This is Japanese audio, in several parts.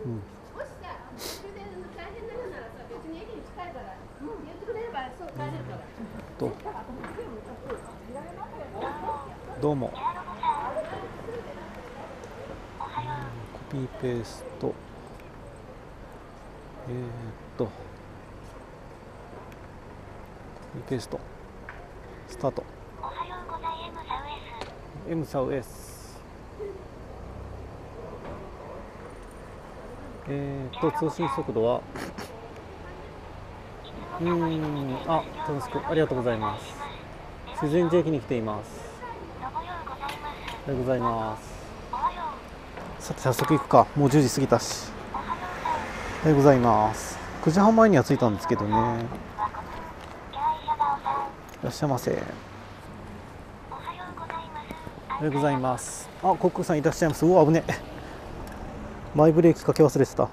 もしさ、終電大変なのならさ、別に駅に近いから、言ってくれればそう帰れるから。どうも。コピーペースト。コピーペースト。スタート。おはようございます。Mサウエス。通信速度はあ、楽しくありがとうございます。修善寺駅に来ています。おはようございます。さて早速行くか、もう10時過ぎたし。おはようございます。9時半前には着いたんですけどね。いらっしゃいませ。おはようございます。あ、コックさんいらっしゃいます。うわ、危ねえ、マイブレーキかけ忘れてた。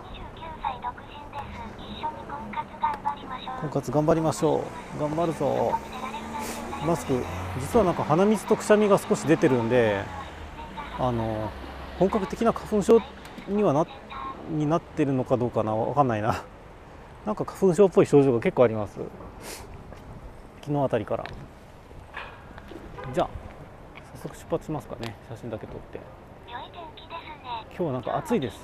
婚活頑張りましょう。頑張るぞ。マスク、実はなんか鼻水とくしゃみが少し出てるんで、本格的な花粉症にはなってるのかどうかな、わかんないな。なんか花粉症っぽい症状が結構あります。昨日あたりから。じゃあ早速出発しますかね。写真だけ撮って。今日なんか暑いです。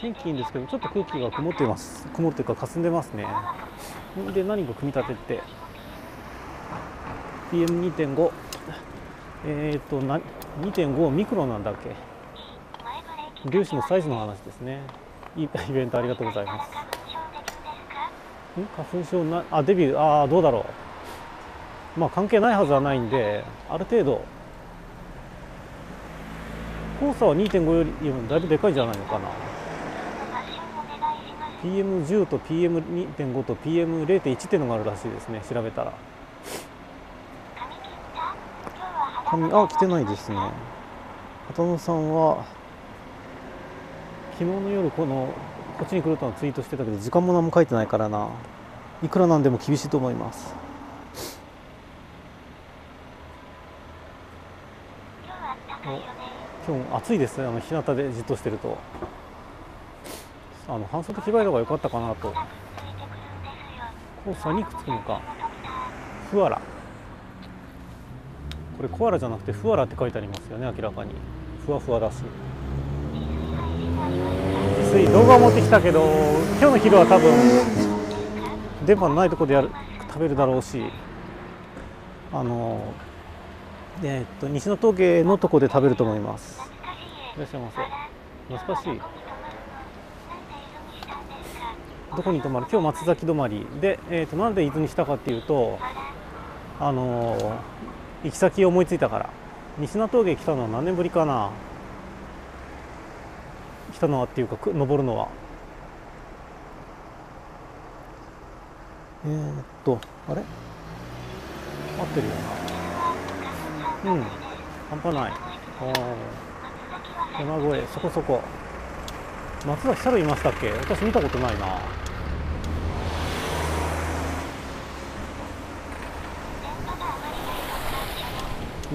天気いいんですけど、ちょっと空気が曇っています。曇るというか霞んでますね。で、何か組み立てて PM2.5 2.5 ミクロなんだっけ、粒子のサイズの話ですね。いいイベントありがとうございます。花粉症なあ、デビュー、ああどうだろう、まあ関係ないはずはないんで、ある程度黄砂は 2.5 よりだいぶでかいんじゃないのかな。 PM10 と PM2.5 と PM0.1 っていうのがあるらしいですね、調べたら。髪、あ、着てないですね。畑野さんは昨日の夜こっちに来るとツイートしてたけど、時間も何も書いてないからな。いくらなんでも厳しいと思います。今日暑いですね、日向でじっとしてると。半袖着替えの方が良かったかなと。黄砂にくっつくのか。フアラ、これコアラじゃなくてフアラって書いてありますよね。明らかにふわふわだし。つい動画を持ってきたけど、今日の昼は多分電波のないところで食べるだろうし、西の峠のとこで食べると思います。いらっしゃいませ。懐かしい。どこに泊まる、今日松崎泊まりで、なんで伊豆にしたかっていうと、行き先を思いついたから。西の峠来たのは何年ぶりかな、来たのはっていうか登るのは。あれ合ってるよな。うん、半端ない。山越え、そこそこ。松崎猿いましたっけ、私見たことないな。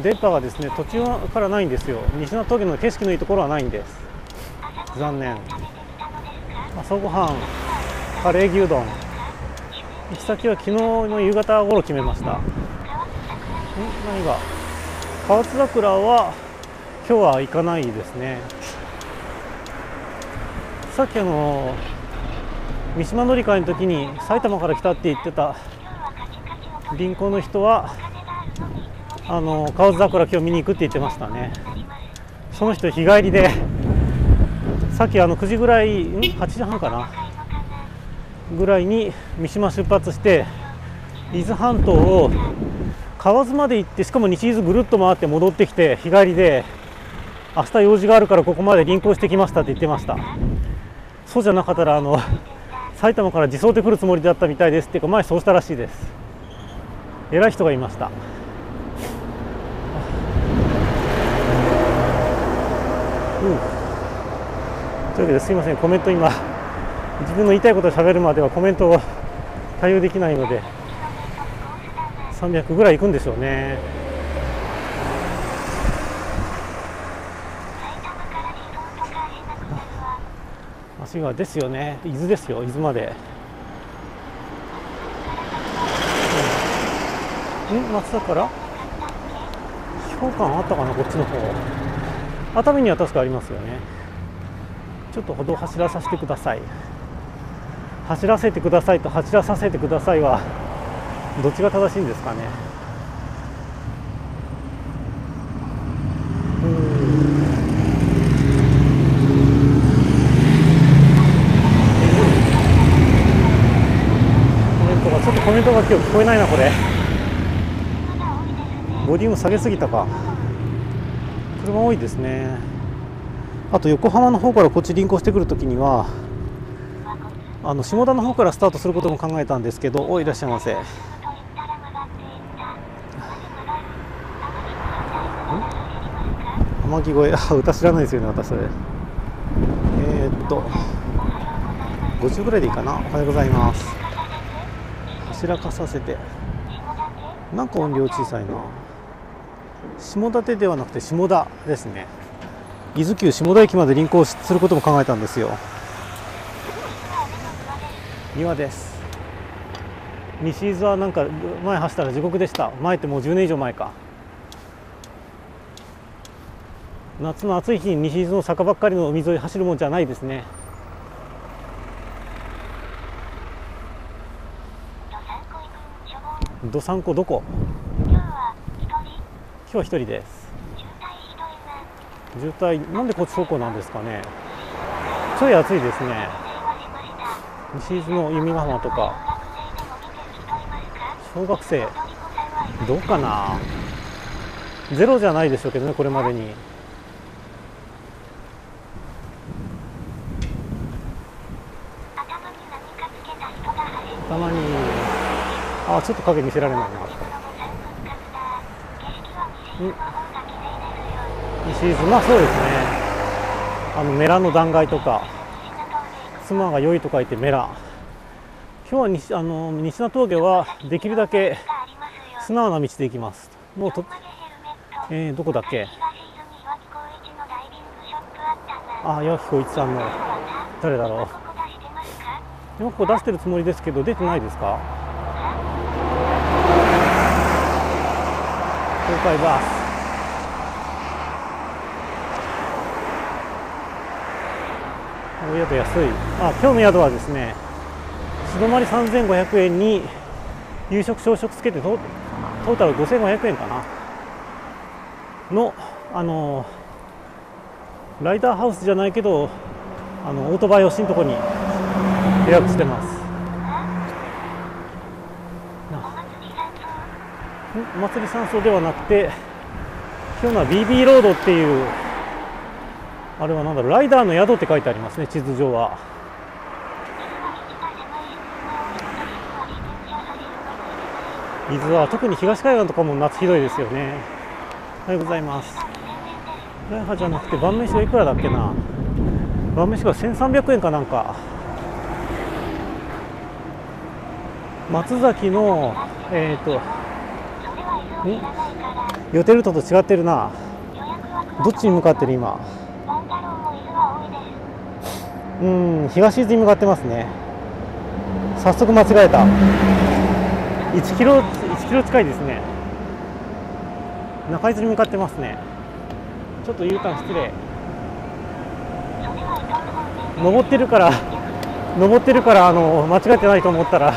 電波がですね、途中からないんですよ。西の峠の景色のいいところはないんです。残念。朝ごはんカレー牛丼、行き先は昨日の夕方頃決めました。何が、河津桜は今日は行かないですね。さっき三島乗り換えの時に埼玉から来たって言ってた銀行の人は河津桜今日見に行くって言ってましたね。その人日帰りで、さっき9時ぐらい、8時半かなぐらいに三島出発して、伊豆半島を河津まで行って、しかも西伊豆ぐるっと回って戻ってきて、日帰りで明日用事があるからここまで臨行してきましたって言ってました。そうじゃなかったら埼玉から自走で来るつもりだったみたいですっていうか、前そうしたらしいです。偉い人がいました。というわけで、すいません、コメント今自分の言いたいことをしゃべるまではコメントを対応できないので。300ぐらい行くんでしょうね。足がですよね、伊豆ですよ、伊豆まで。松田から氷川あったかな、こっちの方熱海には確かありますよね。ちょっと歩道走らさせてください、走らせてくださいと走らさせてくださいはどっちが正しいんですかね。ちょっとコメントが今日聞こえないな、これボリューム下げすぎたか。車多いですね。あと横浜の方からこっち輪行してくるときには下田の方からスタートすることも考えたんですけど、いらっしゃいませ。天城越え、歌知らないですよね、私それ。50ぐらいでいいかな。おはようございます。柱かさせて、なんか音量小さいな。下館ではなくて下田ですね。伊豆急下田駅まで輪行することも考えたんですよ。庭です。西伊豆はなんか前走ったら地獄でした。前ってもう10年以上前か。夏の暑い日に西伊豆の坂ばっかりの海沿い走るもんじゃないですね。どさんこどこ？今日は一人です。渋滞なんでこっち走行なんですかね。ちょい暑いですね。西伊豆の弓ヶ浜とか小学生どうかな。ゼロじゃないでしょうけどね、これまでに。たまに、ちょっと影見せられないな。西伊豆、そうですね。メラの断崖とか、妻が良いと書いてメラ。今日は西名峠はできるだけ素直な道で行きます。もうどこだっけ。岩城浩一さんの誰だろう。今ここ出してるつもりですけど出てないですか。東海バス。お宿安い。今日の宿はですね、素泊まり3500円に夕食朝食つけてトータル5500円かなの、ライダーハウスじゃないけどオートバイをしんとこに予約してます。お祭り山荘ではなくて、今日のは BB ロードっていう、あれはなんだろう、ライダーの宿って書いてありますね、地図上は。伊豆は特に東海岸とかも夏ひどいですよね。おはようございます。ライハじゃなくて晩飯はいくらだっけな。晩飯が1300円かなんか。松崎の予定ルートと違ってるな。どっちに向かってる今。東伊豆に向かってますね。早速間違えた。1キロ近いですね。中伊豆に向かってますね。ちょっと U ターン失礼。登ってるから間違ってないと思ったら、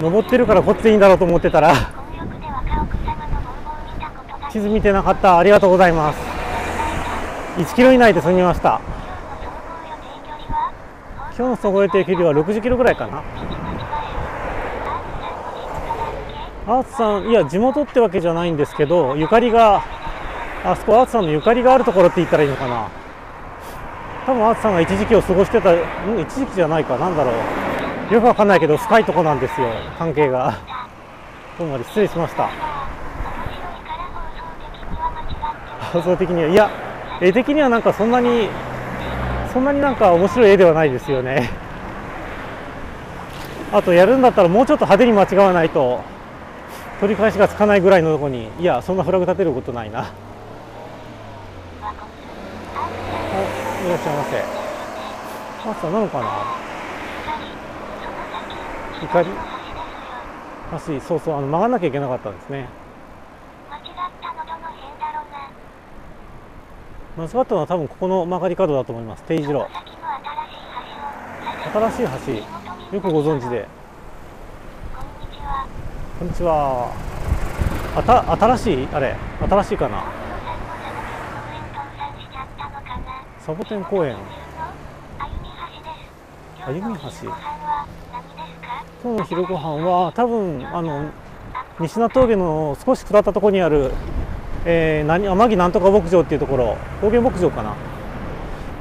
登ってるからこっちでいいんだろうと思ってたら、地図見てなかった。ありがとうございます。1キロ以内で済みました。今日の総合予定距離は60キロぐらいかな。アーツさん、いや地元ってわけじゃないんですけど、ゆかりがあそこ、アーツさんのゆかりがあるところって言ったらいいのかな。多分アーツさんが一時期を過ごしてた、一時期じゃないか、なんだろう、よくわかんないけど深いとこなんですよ、関係が。どうも失礼しました。放送的には、いや絵的にはなんかそんなになんか面白い絵ではないですよね。あとやるんだったらもうちょっと派手に間違わないと取り返しがつかないぐらいのとこに。いや、そんなフラグ立てることないな。らっしゃいませ。朝なのかな。怒り橋、そうそう、曲がんなきゃいけなかったんですね。間違ったのは多分ここの曲がり角だと思います。定時路、新しい橋、よくご存知で。こんにちは。新しい、あれ新しいかな、サボテン公園。あゆみ橋、今日の昼ごはんは多分西名峠の少し下ったところにある、天城なんとか牧場っていうところ、高原牧場かなっ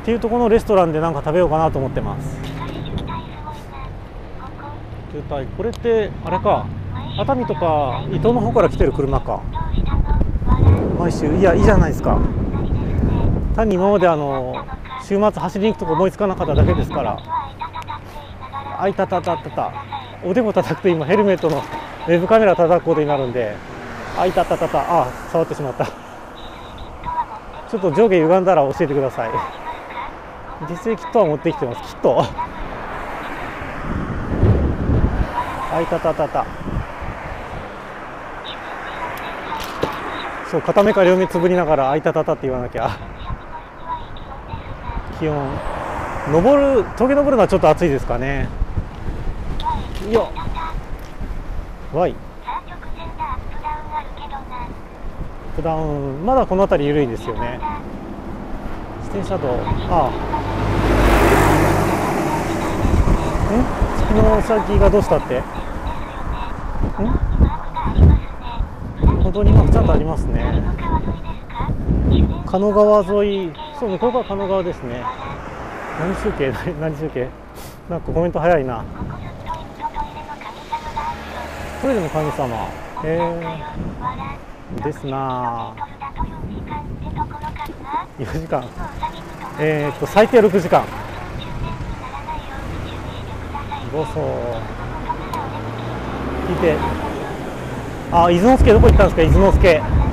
ていうところのレストランで何か食べようかなと思ってます。これってあれか、熱海とか伊東の方から来てる車か。毎週、いや、いいじゃないですか。単に今まで週末走りに行くとこ思いつかなかっただけですから。あ、いたたたたた、おでこ叩くと今ヘルメットのウェブカメラ叩くことになるんで、あ、いたたたた、あ、触ってしまった。ちょっと上下歪んだら教えてください。実際キットは持ってきてます。キット、あ、いたたたた。そう、片目か両目つぶりながらあいたたたって言わなきゃ。気温、峠登るのはちょっと暑いですかね。いや、わい、普段まだこの辺り緩いですよね。自転車道、ああ、月の先がどうしたってん、本当に今ちゃんとありますね。狩野川沿い、そう、向こうが狩野川ですね。何集計、何集計、なんかコメント早いな。トイレの神様、ですな。4時間、最低6時間。ごそう聞いて。あ、伊豆の助どこ行ったんですか。伊豆の助、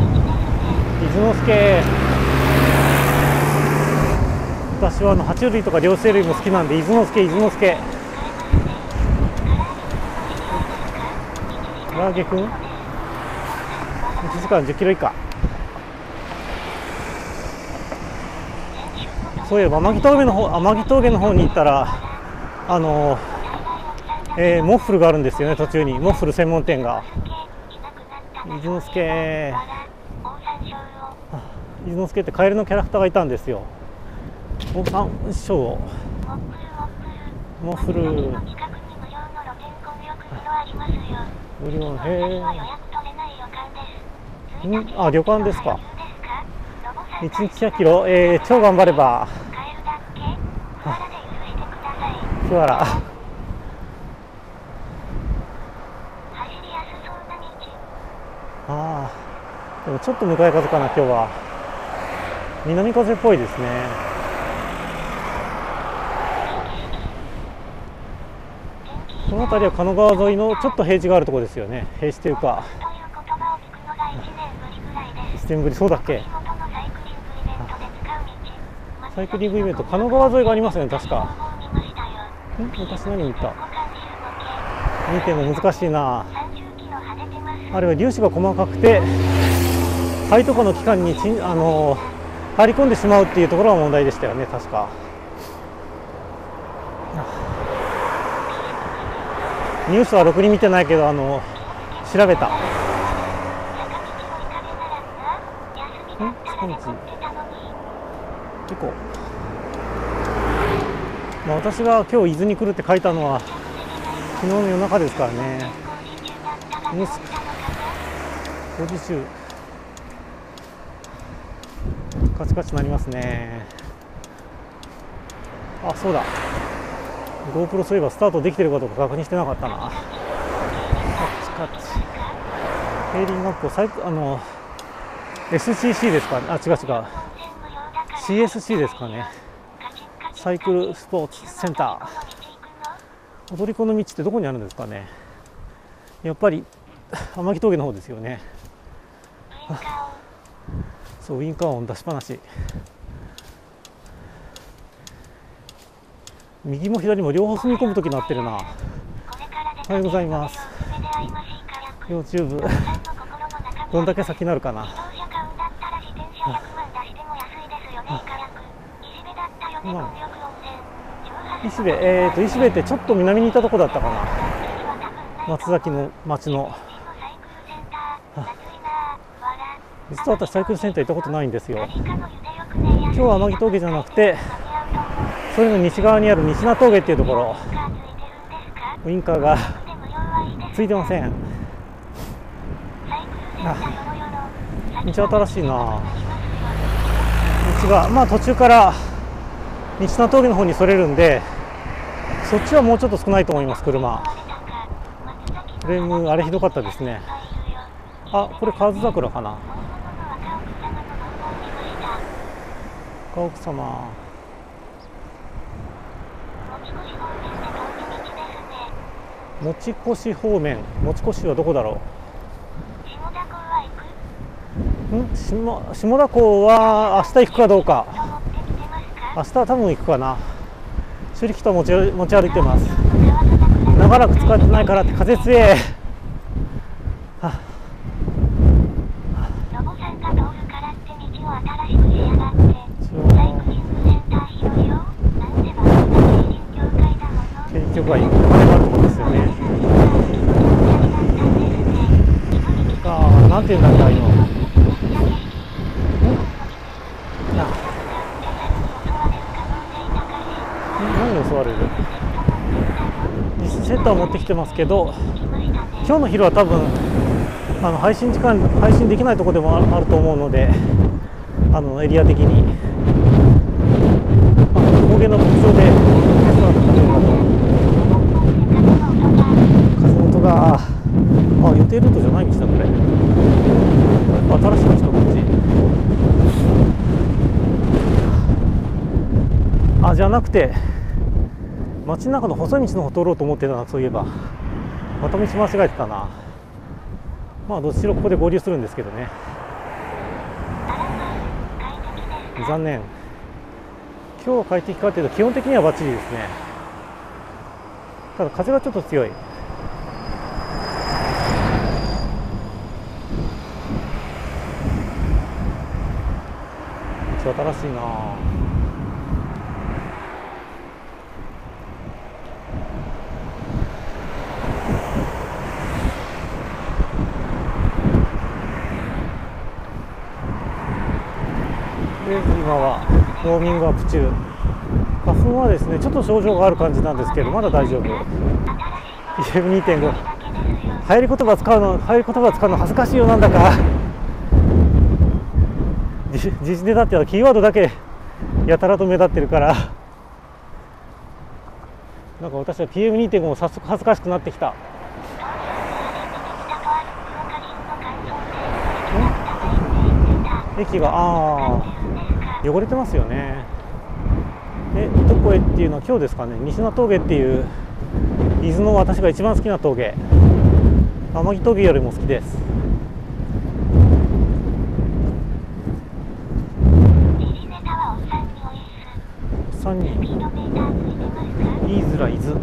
私は爬虫類とか両生類も好きなんで、伊豆の助。唐揚げくん、1時間10キロ以下。そういえば天城峠の方に行ったらモッフルがあるんですよね。途中にモッフル専門店が。伊豆の助ってカエルのキャラクターがいたんですよ。おさんしょう、モッフル無料。へえ、あ、旅館ですか。1日100キロ、超頑張れば。ふわら。ああ、でもちょっと向かい風かな今日は。南風っぽいですね。この辺りは神奈川沿いのちょっと平地があるところですよね。平地というか。そうだっけ、サイクリングイベント、神奈川沿いがありますよね、確か。私何見た、見ても難しいな。あれは粒子が細かくて肺とかの器官に入り込んでしまうっていうところが問題でしたよね、確か。ニュースはろくに見てないけど調べた。結構、まあ、私が今日伊豆に来るって書いたのは昨日の夜中ですからね。工事中、カチカチ鳴りますね。あ、そうだ、 GoPro そういえばスタートできてるかどうか確認してなかったな。カチカチ、ヘーリングアップ、SCC ですかね。あ、違う違う、 CSC ですかね。サイクルスポーツセンター。踊り子の道ってどこにあるんですかね。やっぱり天城峠の方ですよね。そう、ウインカー音出しっぱなし。右も左も両方踏み込むときになってるな。おはようございます。 YouTube どんだけ先になるかな。石部、石部ってちょっと南にいたとこだったかな、松崎の町の。実は私サイクルセンター行ったことないんですよ。今日は天城峠じゃなくて、それの西側にある西名峠っていうところ、ウインカーがついてません。道新しいな。道がまあ途中から西名峠の方にそれるんで、そっちはもうちょっと少ないと思います。車フレームあれひどかったですね。あ、これ河津桜かな。川奥様、持ち越し方面、持ち越しはどこだろう。下田港は行く？下田港は明日行くかどうか。明日は多分行くかな。手裏剣と持ち歩いてます。長らく使ってないからって風強え。結局は行く。なんていうんだっけ、今。何を襲われる？セッターを持ってきてますけど、今日の昼は多分配信できないところでもあると思うので、エリア的に高原の牧場で風の音が、あ、予定ルートじゃない道だこれ。新しい道かこっち。あ、じゃなくて街の中の細い道の方通ろうと思ってたな、そういえば。また道間違えてたな。まあどっちしろここで合流するんですけどね。残念。今日は快適かというと基本的にはバッチリですね。ただ風がちょっと強い。新しいなぁ。で、今はウォーミングアップ中。花粉はですね、ちょっと症状がある感じなんですけど、まだ大丈夫。PM2.5 流行り言葉使うの恥ずかしいよ、なんだか。時事ネタってはキーワードだけやたらと目立ってるから、なんか私は PM2.5 も早速恥ずかしくなってきた。駅が、あ、汚れてますよね。で、どこへっていうのは今日ですかね。西名峠っていう伊豆の私が一番好きな峠、天城峠よりも好きです。3人言いづらいず、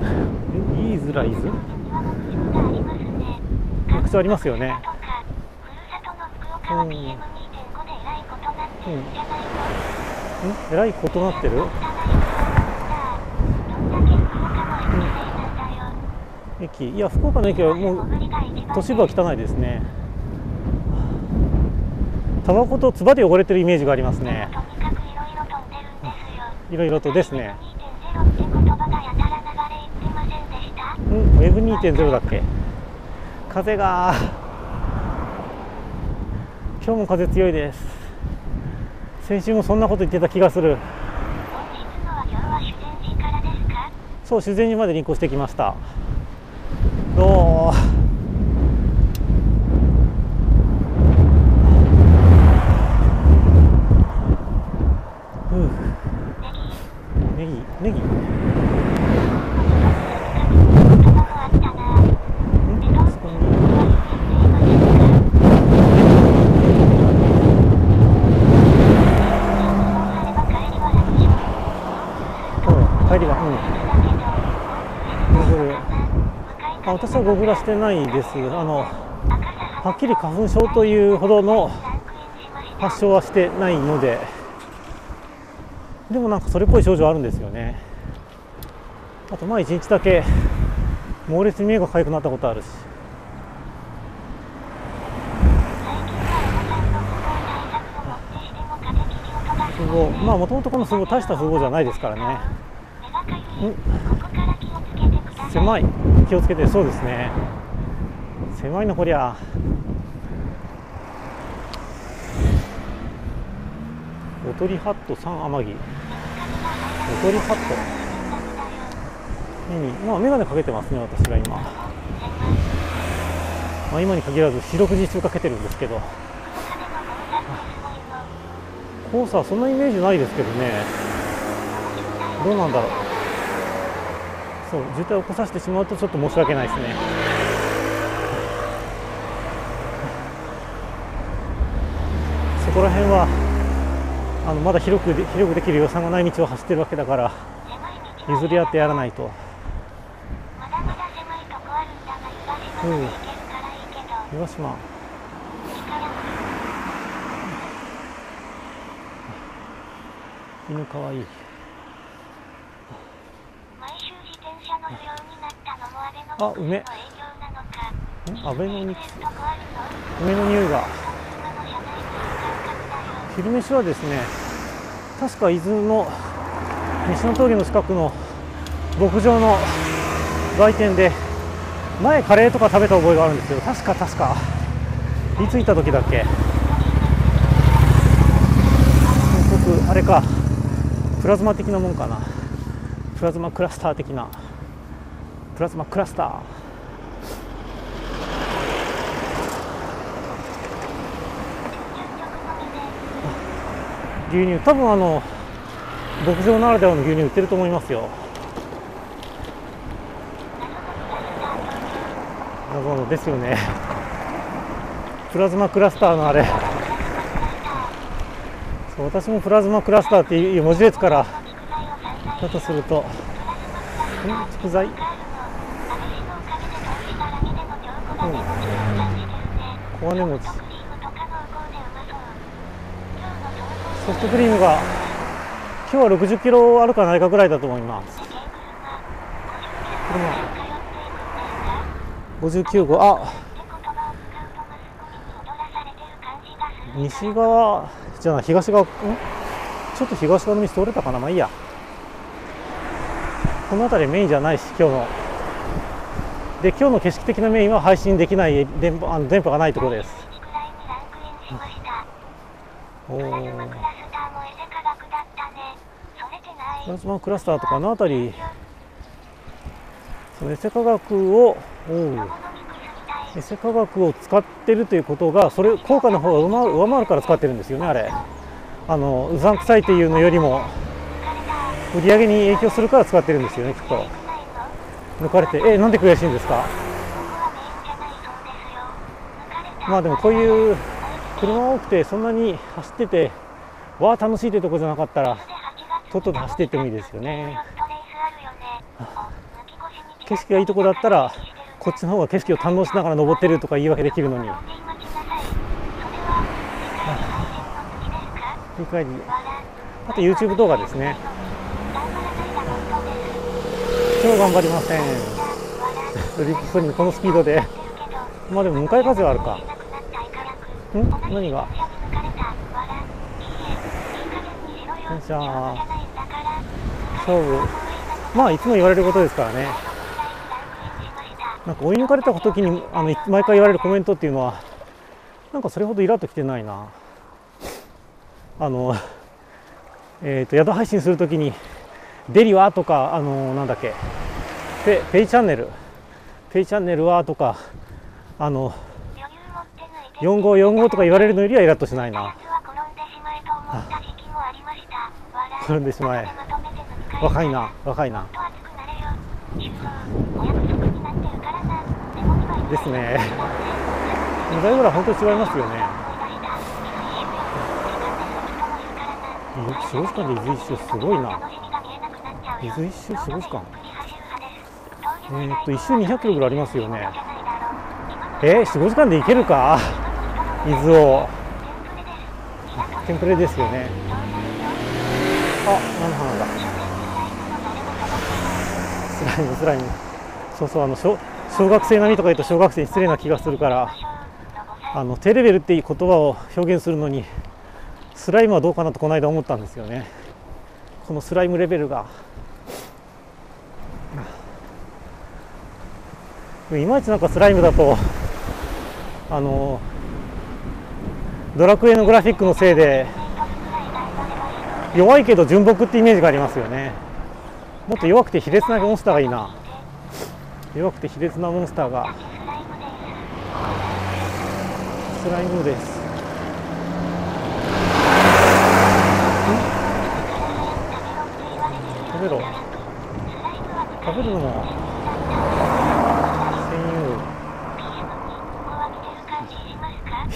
言いづらいず、特徴ありますよね。えらいことなってる。駅、いや福岡の駅はもう都市部は汚いですね。タバコと唾で汚れてるイメージがありますね。いろいろとですね。うん、Web2.0 だっけ。風が今日も風強いです。先週もそんなこと言ってた気がする。そう、修善寺まで輪行してきました。どう、ネギ。帰りが、うん。私はゴブラしてないです。はっきり花粉症というほどの発症はしてないので、でもなんかそれっぽい症状あるんですよね。あとまあ1日だけ猛烈に目がかゆくなったことあるし、すごいまあもともとこのすごい大したすごいじゃないですからね。狭い、気をつけて。そうですね、狭いなこりゃ。おとりハット3天城、おとりハット目に、まあ、眼鏡かけてますね私が今、まあ、今に限らず四六時中かけてるんですけど、黄砂はそんなイメージないですけどね。どうなんだろう。そう、渋滞を起こさせてしまうとちょっと申し訳ないですね。ここら辺はまだ広くできる予算がない道を走ってるわけだから、譲り合ってやらないと。広島、犬かわいい。あ、梅、アベノミクス、梅の匂いが。昼飯はですね、確か伊豆の西の峠の近くの牧場の売店で前カレーとか食べた覚えがあるんですけど、確かいつ行った時だっけ。僕あれか、プラズマ的なもんかな、プラズマクラスター的な、プラズマクラスター。牛乳、多分牧場ならではの牛乳売ってると思いますよ。謎のですよね。プラズマクラスターのあれ、そう、私もプラズマクラスターっていう文字列からだとすると、蓄財、小金持ち、ソフトクリームが今日は60キロあるかないかぐらいだと思います。59号、あ、西側じゃない、東側、ん？ちょっと東側の道通れたかな、まあいいや。この辺りメインじゃないし、今日の。で、今日の景色的なメインは配信できない電波がないところです。プラズマクラスターとかあの辺り、そのエセ化学を使ってるということが、それ効果の方が上回るから使ってるんですよね。あれうさんくさいっていうのよりも売り上げに影響するから使ってるんですよね、きっと。抜かれて、なんで悔しいんですか。まあでもこういう車が多くて、そんなに走っててわあ楽しいというところじゃなかったら、とっとと走っていってもいいですよね。景色がいいところだったら、こっちの方が景色を堪能しながら登ってるとか言い訳できるのに。あと YouTube 動画ですね。今日頑張りません。ドリップスにこのスピードで、まあでも向かい風はあるか。何が？じゃあ勝負、まあいつも言われることですからね。なんか追い抜かれた時に毎回言われるコメントっていうのは、なんかそれほどイラッときてないな。宿配信するときに「デリは？」とかなんだっけ、ペイチャンネルは？とか4545とか言われるのよりはイラッとしないな。転んでしまえ。若いな。ですね。2倍ぐらい本当に違いますよね。4時間で伊豆一周すごいな。伊豆一周4時間。1周200キロぐらいありますよね。4、5時間で行けるか、伊豆を。テンプレですよね。あ、菜の花だ。スライム、スライム。そうそう、小学生並みとか言うと小学生に失礼な気がするから、低レベルっていう言葉を表現するのにスライムはどうかなとこの間思ったんですよね。このスライムレベルがいまいち、なんかスライムだとドラクエのグラフィックのせいで弱いけど純朴ってイメージがありますよね。もっと弱くて卑劣なモンスターがいいな。弱くて卑劣なモンスターがスライムです。食べろ。食べるのも専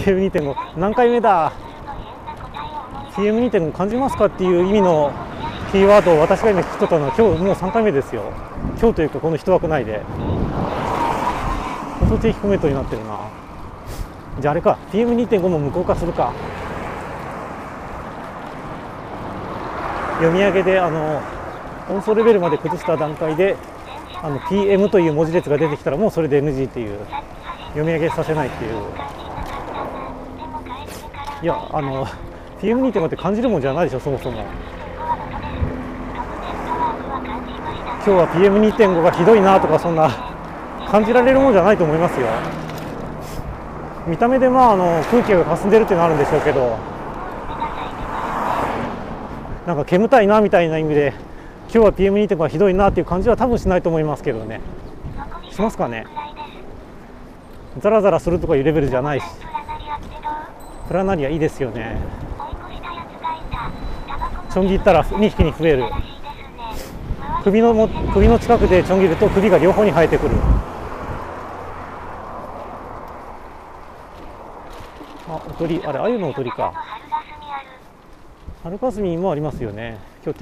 用。PM2.5 何回目だ。 PM2.5 感じますかっていう意味のキーワードを私が今聞き取ったのは今日もう3回目ですよ。今日というかこの一枠内で相当定期コメントになってるな。じゃああれか、 PM2.5 も無効化するか。読み上げで音素レベルまで崩した段階でPM という文字列が出てきたらもうそれで NG っていう、読み上げさせないっていう。いやPM2.5 って感じるもんじゃないでしょそもそも。今日は PM2.5 がひどいなとかそんな感じられるものじゃないと思いますよ。見た目でまあ空気がかすんでるっていうのはあるんでしょうけど、なんか煙たいなみたいな意味で今日は PM2.5 がひどいなっていう感じは多分しないと思いますけどね。しますかね。ザラザラするとかいうレベルじゃないし、プラナリアいいですよね。ちょん切ったら2匹に増える。首の近くでちょん切ると首が両方に生えてくる。あ、お鳥、あれ鮎のお鳥か。春霞もありますよね。今日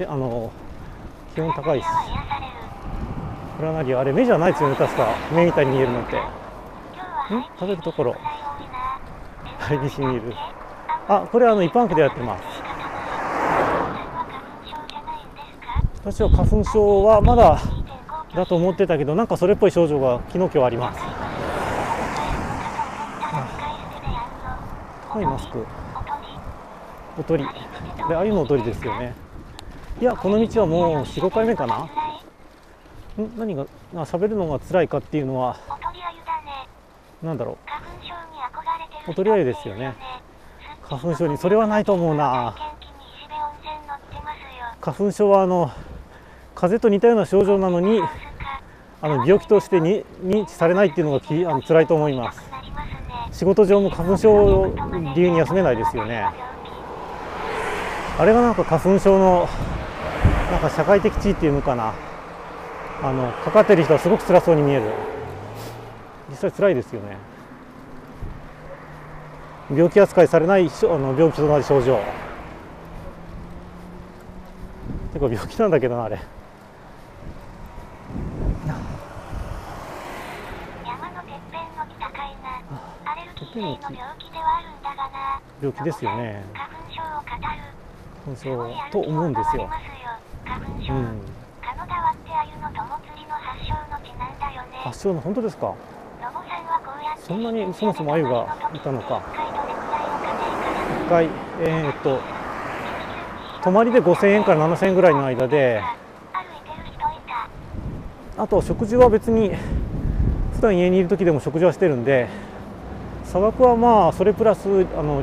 気温高いし。プラナリアあれ目じゃないですよね確か。目みたいに見えるのって。ん、食べるところ。はい、西にいる。あ、これ一般区でやってます。私は花粉症はまだだと思ってたけど、なんかそれっぽい症状が昨日今日あります。はい、マスク。お鳥。これ鮎のお鳥ですよね。いや、この道はもう 4,5 回目かな。ん、何が喋るのが辛いかっていうのはなんだろう。お鳥鮎ですよね。花粉症にそれはないと思うな。花粉症は風邪と似たような症状なのに病気として認知されないっていうのが辛いと思います。仕事上も花粉症を理由に休めないですよね。あれがなんか花粉症のなんか社会的地位っていうのかな、かかってる人はすごく辛そうに見える。実際辛いですよね。病気扱いされない病気となる症状。結構病気なんだけどなあれ。山のてっぺんの木高いな。アレルギー性の病気ではあるんだがな。病気ですよね。花粉症と思うんですよ。うん。発祥の、本当ですか。そんなにそもそも鮎がいたのか。一回泊まりで5,000円から7,000円ぐらいの間で、あと食事は別に普段家にいる時でも食事はしてるんで、砂漠はまあそれプラス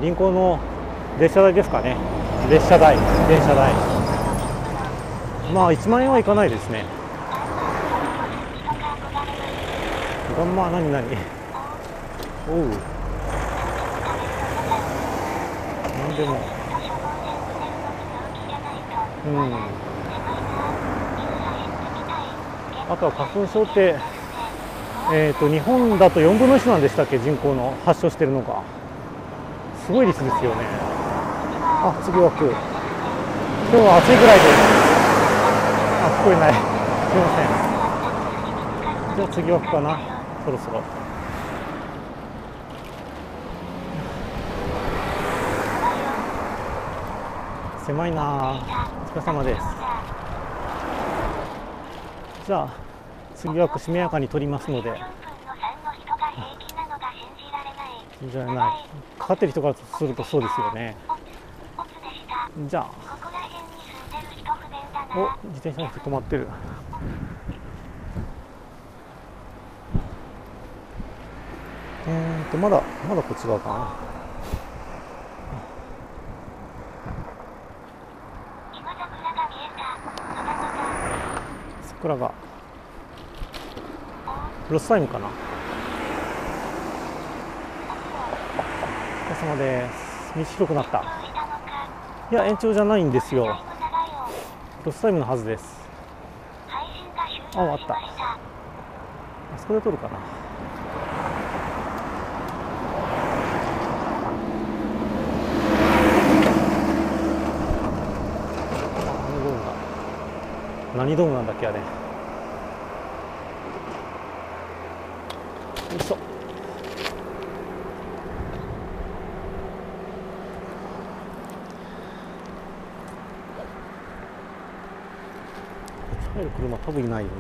臨港の列車代ですかね。電車代まあ1万円はいかないですね。ガンマ何々、おう、なんでも、うん。あとは花粉症って日本だと4分の1なんでしたっけ、人口の発症してるのが。すごい率ですよね。あ、次枠。今日は暑いぐらいです。あ、聞こえない。すみません。じゃあ次置くかな、そろそろ。狭いな。お疲れ様です。じゃあ次はしめやかに取りますので。信じられない。かかってる人からするとそうですよね。じゃあお、自転車の人止まってる。まだこっち側かな。桜がロスタイムかな。お疲れ様です。道広くなった。いや、延長じゃないんですよ。ロスタイムのはずです。あ、あった。あそこで撮るかな。何ドームなんだっけあれ。よいしょ。入る車多分いないよ。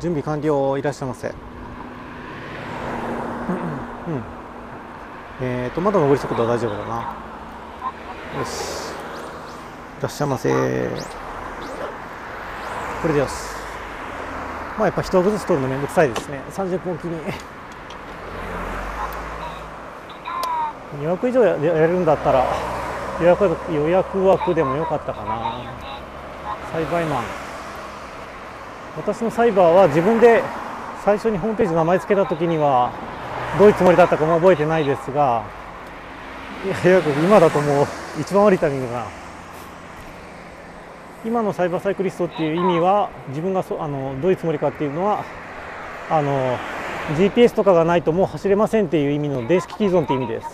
準備完了。いらっしゃいませ。まだ上り速度は大丈夫だな。よし。いらっしゃいませ。これでよし。まあやっぱ人を崩す取るのめんどくさいですね。30分おきに2枠以上 やれるんだったら予約枠でもよかったかな。栽培マン。私のサイバーは自分で最初にホームページの名前付けた時にはどういうつもりだったかも覚えてないですが、いや今だともう一番悪いタイミングだな。今のサイバーサイクリストっていう意味は自分がどういうつもりかっていうのはGPS とかがないともう走れませんっていう意味の電子機器依存っていう意味です。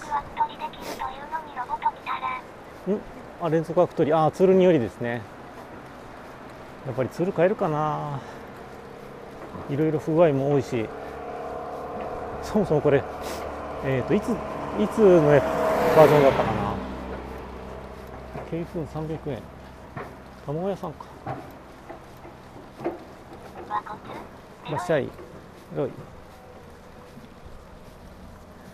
あ、連続枠取り、あ、ツールによりですね。やっぱりツール変えるかな。いろいろ不具合も多いし、そもそもこれ、いつのバージョンだったかな。ケース300円、卵屋さんか。いらっしゃい。よい。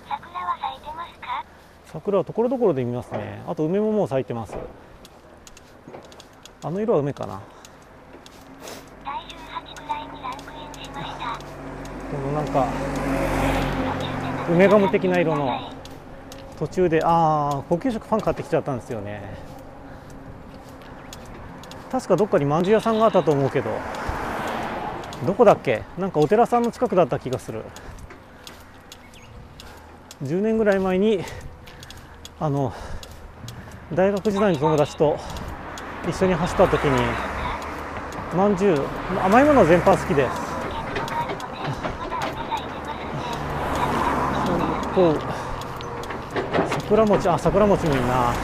桜は咲いてますか。桜はところどころで見ますね。あと梅ももう咲いてます。あの色は梅かな。なんか梅ガム的な色の途中で、ああ、高級食パン買ってきちゃったんですよね。確かどっかにまんじゅう屋さんがあったと思うけど、どこだっけ。なんかお寺さんの近くだった気がする。10年ぐらい前に大学時代の友達と一緒に走った時にまんじゅう、甘いもの全般好きです。こう桜餅、あ、桜餅もいいな。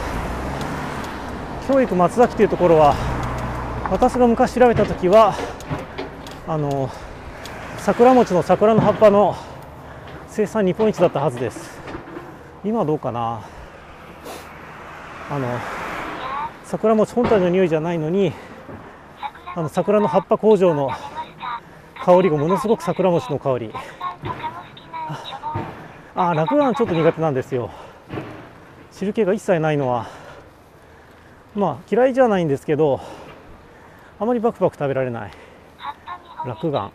教育松崎というところは私が昔調べた時は桜餅の桜の葉っぱの生産日本一だったはずです。今どうかな、桜餅本体の匂いじゃないのに、桜の葉っぱ工場の香りがものすごく桜餅の香り。ああ、落雁ちょっと苦手なんですよ。汁気が一切ないのは、まあ嫌いじゃないんですけど、あまりバクバク食べられない落雁。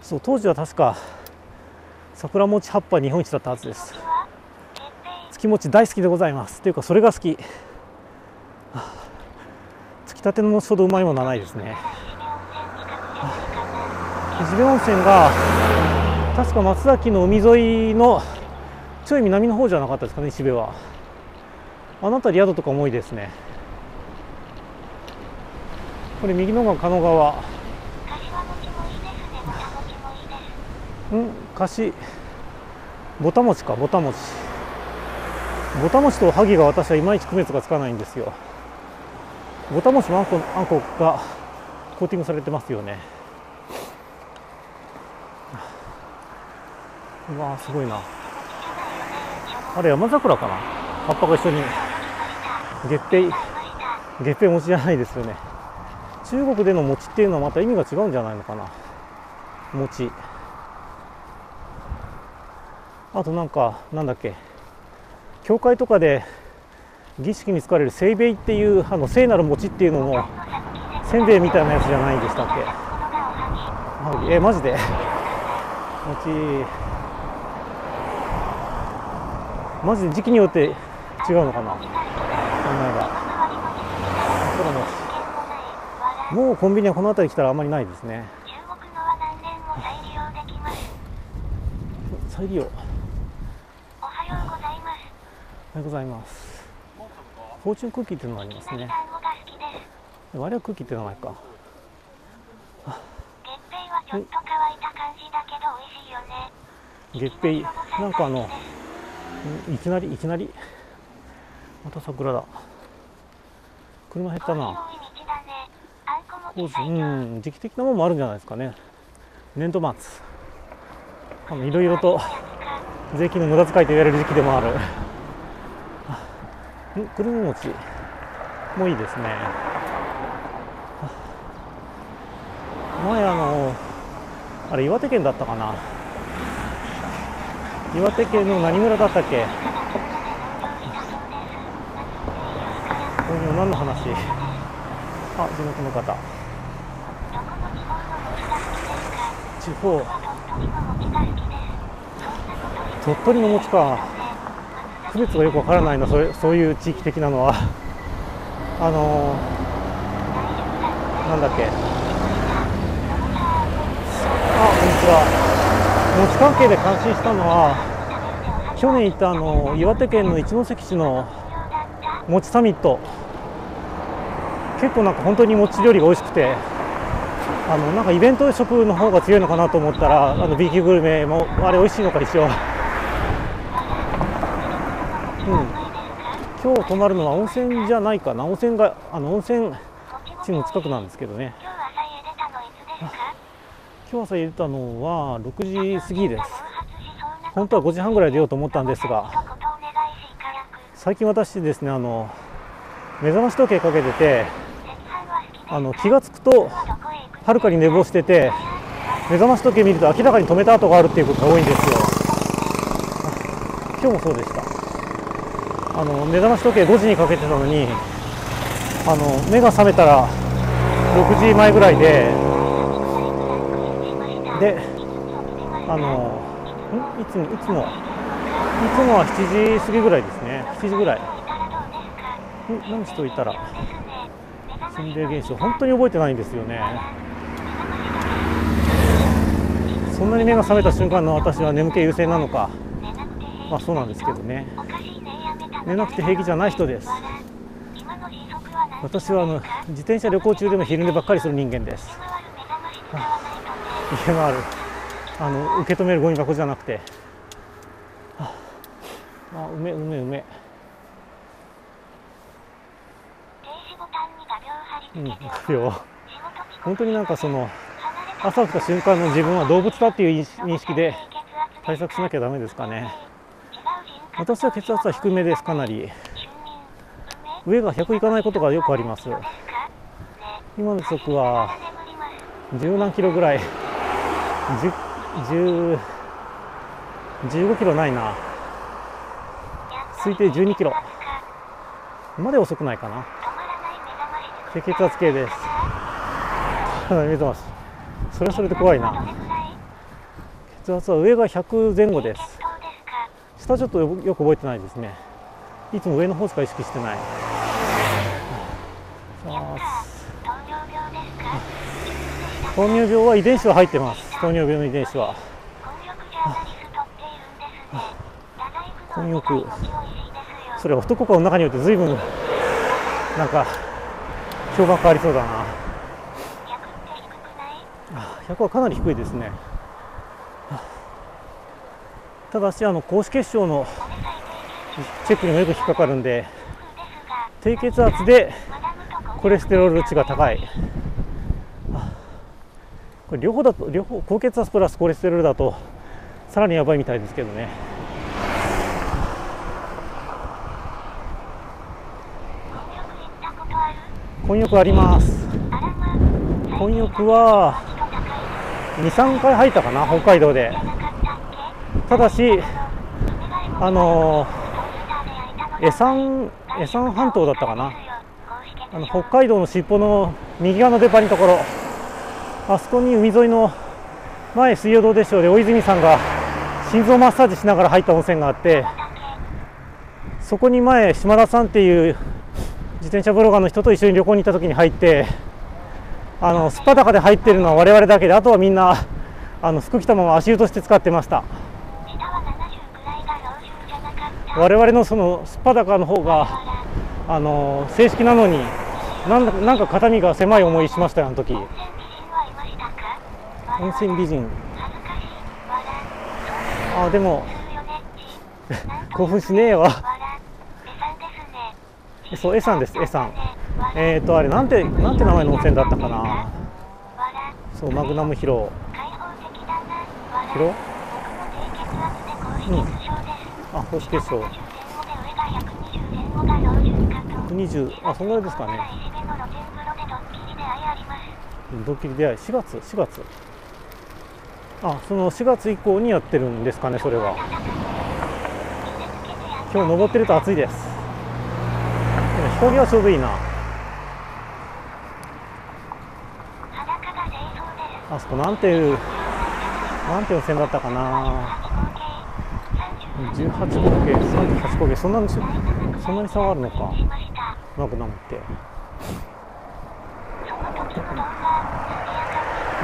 そう、当時は確か桜餅葉っぱ日本一だったはずです。月餅大好きでございますっていうか、それが好き。つきたての餅ほどうまいものはないですね。藤部温泉が確か松崎の海沿いのちょい南の方じゃなかったですかね、石部は。あの辺り宿とかも多いですね。これ右のが狩野川。ぼたもちか、ぼたもち。ぼたもちと萩が私はいまいち区別がつかないんですよ。ぼたもちもあんこがコーティングされてますよね。うわー、すごいな。あれ山桜かな、葉っぱが一緒に。月餅餅じゃないですよね。中国での餅っていうのはまた意味が違うんじゃないのかな。餅、あとなんかなんだっけ、教会とかで儀式に使われる聖杯っていう聖なる餅っていうのもせんべいみたいなやつじゃないんでしたっけ。マジで餅、マジで時期によって違うのかな、考えが。もうコンビニはこの辺り来たらあんまりないですね。再利用。おはようございます。おはようございます。フォーチュンクッキーっていうのがありますね。あれはクッキーって名前か。月餅はちょっと乾いた感じだけど美味しいよね。月餅なんかいきなりまた桜だ。車減ったな。時期的なものもあるんじゃないですかね。年度末、いろいろと税金の無駄遣いと言われる時期でもある。くるみ餅もいいですね。前あれ岩手県だったかな、岩手県の何村だったっけ。何の話。あ、地元の方。地方。鳥取の餅か。区別がよくわからないな、そういう地域的なのは。なんだっけ。あ、こんにちは。餅関係で感心したのは、去年行った岩手県の一関市の餅サミット。結構なんか本当に餅料理が美味しくて、なんかイベント食の方が強いのかなと思ったら、B 級グルメもあれ美味しいのか一応。今日泊まるのは温泉じゃないかな。温泉が温泉地の近くなんですけどね。今日朝入れたのは6時過ぎです。本当は5時半ぐらい出ようと思ったんですが、最近私ですね、目覚まし時計かけてて、気がつくとはるかに寝坊してて、目覚まし時計見ると明らかに止めた跡があるっていうことが多いんですよ。今日もそうでした。目覚まし時計5時にかけてたのに、目が覚めたら6時前ぐらいで。で、いつもは7時過ぎぐらいですね。7時ぐらい。何しといたらせんべい現象、本当に覚えてないんですよね。そんなに目が覚めた瞬間の私は眠気優勢なのか、まあそうなんですけどね。寝なくて平気じゃない人です。私は自転車旅行中でも昼寝ばっかりする人間です。家のある受け止めるゴミ箱じゃなくて、あ、梅本当になんか朝起きた瞬間の自分は動物だっていう認識で対策しなきゃダメですかね。私は血圧は低めです。かなり上が100いかないことがよくあります。今の時速は10何キロぐらい、15キロないな、推定12キロまで遅くないかな。低血圧系です。目覚まし、それはそれで怖いな。血圧は上が100前後です。下ちょっとよく覚えてないですね。いつも上の方しか意識してない。糖尿病は遺伝子は入ってます。糖尿病の遺伝子は混浴、それは男か女かによって随分なんか評判変わりそうだな。100はかなり低いですね。ただし高脂血症のチェックにもよく引っかかるんで、低血圧でコレステロール値が高い、これ両方だと、高血圧プラスコレステロールだとさらにやばいみたいですけどね。混浴あります。混浴は2、3回入ったかな、北海道で。ただし江山半島だったかな、北海道の尻尾の右側の出っ張りのところ、あそこに海沿いの前水曜どうでしょうで大泉さんが心臓マッサージしながら入った温泉があって、そこに前島田さんっていう自転車ブロガーの人と一緒に旅行に行った時に入って、素っ裸で入ってるのは我々だけで、あとはみんな服着たまま足湯として使ってました。我々のその素っ裸の方が正式なのになんか肩身が狭い思いしましたよ、あの時。温泉美人、あ、でも興奮しねえわ。そう、 A さんです。 A さん、あれなんて名前の温泉だったかな。そう、マグナムヒロヒロ、あ、高脂血症120、あ、そんぐらいですかね。ドッキリ出会い、4月、あ、その4月以降にやってるんですかね、それは。今日登ってると暑いです。日陰はちょうどいいな。あそこなんて温泉だったかな。18光景、そんなに差があるのか、マグナムって。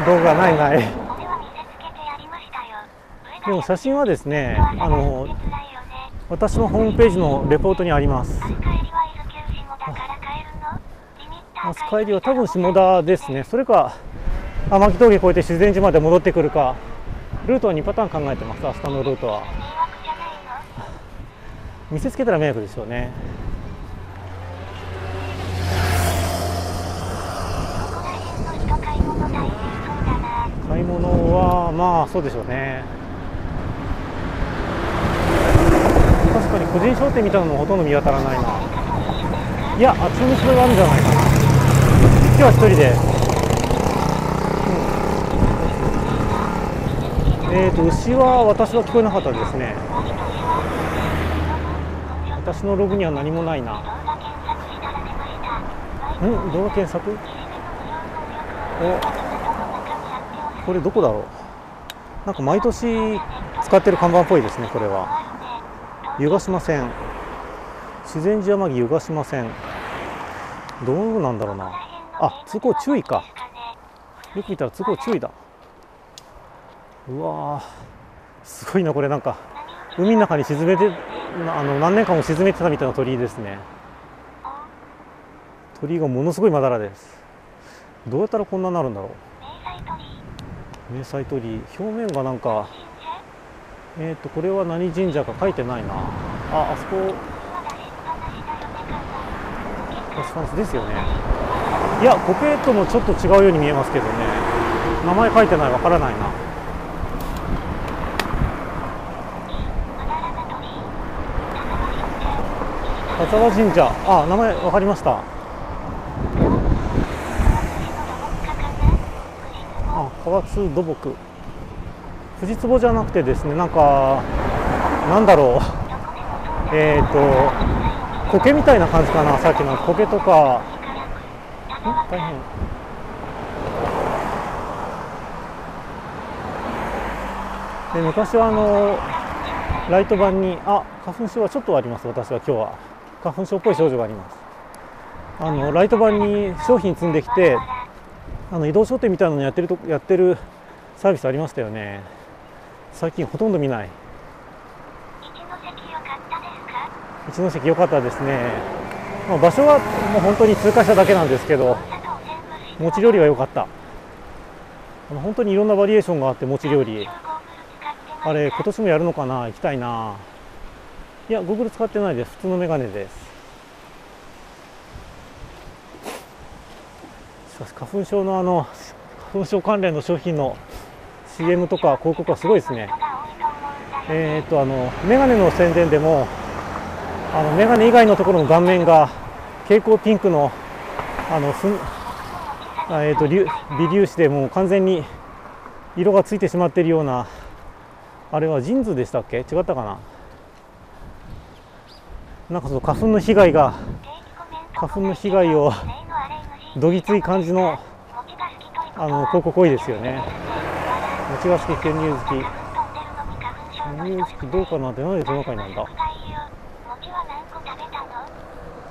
動画ない。でも写真はですね、私のホームページのレポートにあります。明日帰りは多分下田ですね。それか天城峠越えて修善寺まで戻ってくるか、ルートは2パターン考えてます。明日のルートは見せつけたら迷惑でしょうね。買い物はまあそうでしょうね。確かに個人商店みたいなのもほとんど見当たらないな。いや、あっちの道があるんじゃないかな。今日は1人で、牛は私は聞こえなかったですね。私のログには何もないな。動画検索、お、これどこだろう。なんか毎年使ってる看板っぽいですね。これは湯ヶ島線、修善寺山木湯ヶ島線、どうなんだろうな。あ、通行注意か。よく見たら通行注意だ。うわー、すごいなこれ。なんか海の中に沈めて、何年間も沈めてたみたいな鳥居ですね。鳥居がものすごいまだらです。どうやったらこんなになるんだろう。迷彩鳥居、表面がなんかこれは何神社か書いてないな。あ、あそこスパンスですよね。いや、コペットもちょっと違うように見えますけどね。名前書いてない、わからないな。笠原神社、あ、名前わかりました。あ、河津土木、藤壺じゃなくてですね、なんかなんだろう、苔みたいな感じかな。さっきの苔とか大変。で、昔はライト板に、あ、花粉症はちょっとあります。私は今日は花粉症っぽい症状があります。ライト板に商品積んできて、移動商店みたいなのやってるサービスありましたよね。最近ほとんど見ない。一関良かったですね。まあ、場所はもう本当に通過しただけなんですけど、餅料理は良かった。本当にいろんなバリエーションがあって、餅料理あれ今年もやるのかな、行きたいな。いや、GoPro使ってないです。普通のメガネです。しかし花粉症の花粉症関連の商品の CM とか広告はすごいですね。メガネの宣伝でも、メガネ以外のところの顔面が蛍光ピンクの微粒子でもう完全に色がついてしまっているような、あれはジンズでしたっけ、違ったかな。なんかその花粉の被害をどぎつい感じの広告多いですよね。餅が好き、天竜好き、天竜好きどうかなって。なんでトナカイなんだ。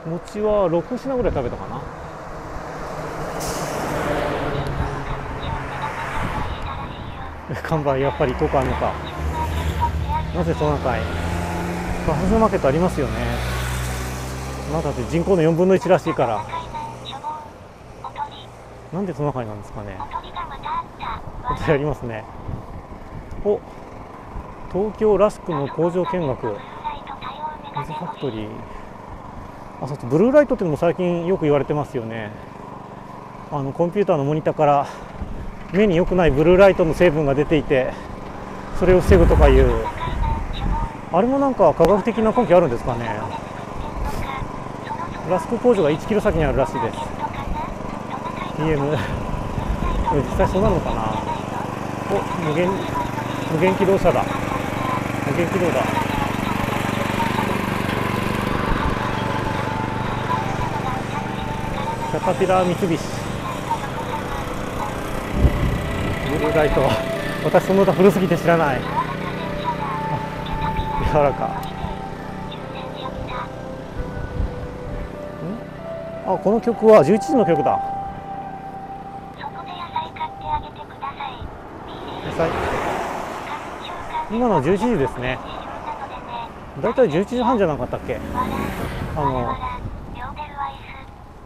餅は6品ぐらい食べたかな。看板やっぱり効果あるのか。なぜトナカイ、バハスマーケットありますよね。まだって人口の4分の1らしいから。なんでトナカイなんですかね。おとりありますね。お、東京ラスクの工場見学、水ファクトリー。あ、そう、ブルーライトっていうのも最近よく言われてますよね。コンピューターのモニターから目に良くないブルーライトの成分が出ていて、それを防ぐとかいう、あれもなんか科学的な根拠あるんですかね。ラスク工場が1キロ先にあるらしいです。 PM 実際そうなのかな。お、無限軌道車だ。無限軌道だ。キャタピラー三菱、ブルーライト、私その歌古すぎて知らない。柔らか。あ、この曲は11時の曲だ。野菜。今の11時ですね。だいたい11時半じゃなかったっけ。ヨ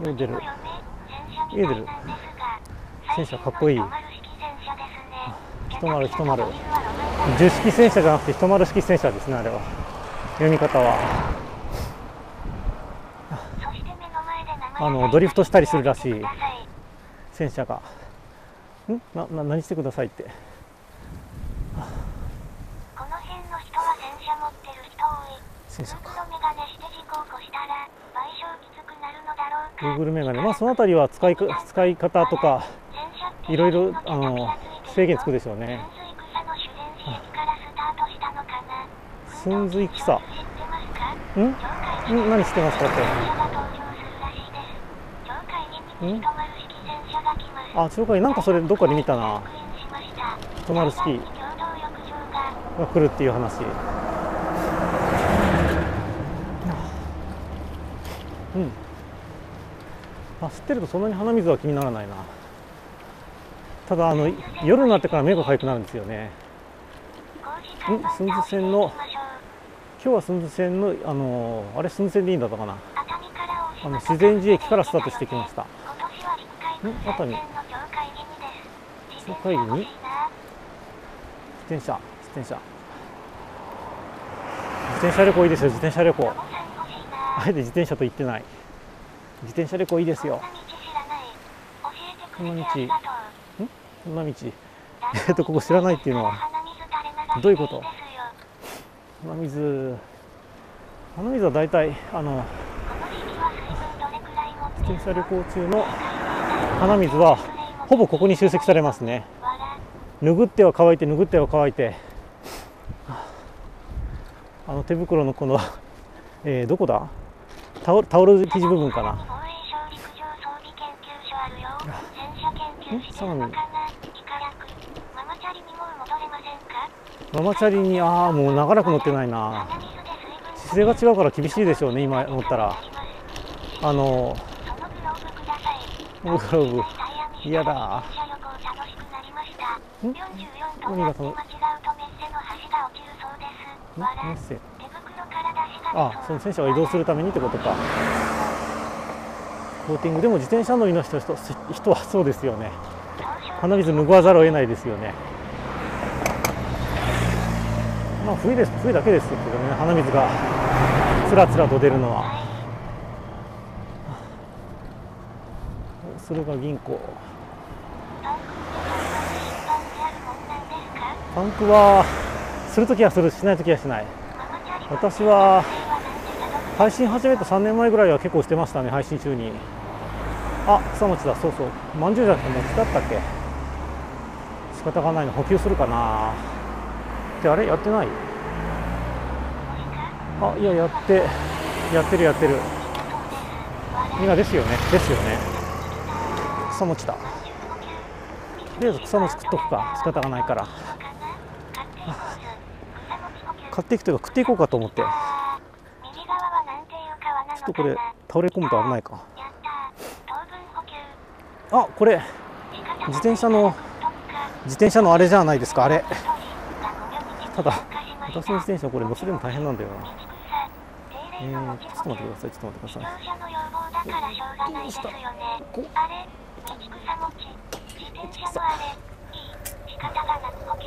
ーデル、ヨーデル戦車かっこいい。10110式戦車じゃなくて10式戦車ですね。あれは読み方はドリフトしたりするらしい戦車が何してくださいって。この辺の人は戦車持ってる人多い。戦車か。Google メガネ、まあその辺りは使い方とかいろいろ制限つくでしょうね。寸髄草。何してますかって。あ、鳥海なんかそれどっかで見たな。泊まるスキーが来るっていう話。うん。走ってるとそんなに鼻水は気にならないな。ただ夜になってから目がかゆくなるんですよね。寸頭線の今日は寸頭線のあれ寸頭線でいいんだったかな。自然寺駅からスタートしてきました。熱海町会議に自転車自転車自転車旅行いいですよ。自転車旅行あえて自転車と言ってない。自転車旅行いいですよ。こんな道こんな道ここ知らないっていうのはどういうこと。鼻水はだいたい検査旅行中の鼻水はほぼここに集積されますね。拭っては乾いて拭っては乾いて、あの手袋のこのどこだ、タオル生地部分かな。ママチャリに、ああもう長らく乗ってないな。姿勢が違うから厳しいでしょうね、今乗ったら。グローブ嫌だ。ん？何がその？あ、その戦車が移動するためにってことか。コーティングでも自転車乗りの人はそうですよね。鼻水拭わざるを得ないですよね。まあ冬だけですけどね、鼻水がつらつらと出るのは。駿河銀行。パンクはするときはする、しないときはしない。私は配信始めた3年前ぐらいは結構してましたね、配信中に。あ、草餅だ、そうそう。まんじゅうじゃなくて餅だったっけ。仕方がないの、補給するかな。ってあれやってない？あ、いや、やってる。今ですよね。草餅だ。とりあえず草餅食っとくか、仕方がないから。買っていくというか食っていこうかと思って。ちょっとこれ倒れ込むと危ないか。あ、これ自転車のあれじゃないですか。あれ、ただ私の自転車これ乗せるの大変なんだよな。ちょっと待ってください、どうした？あれ、道草持ち、自転車のあれ、いい、仕方がなく補給、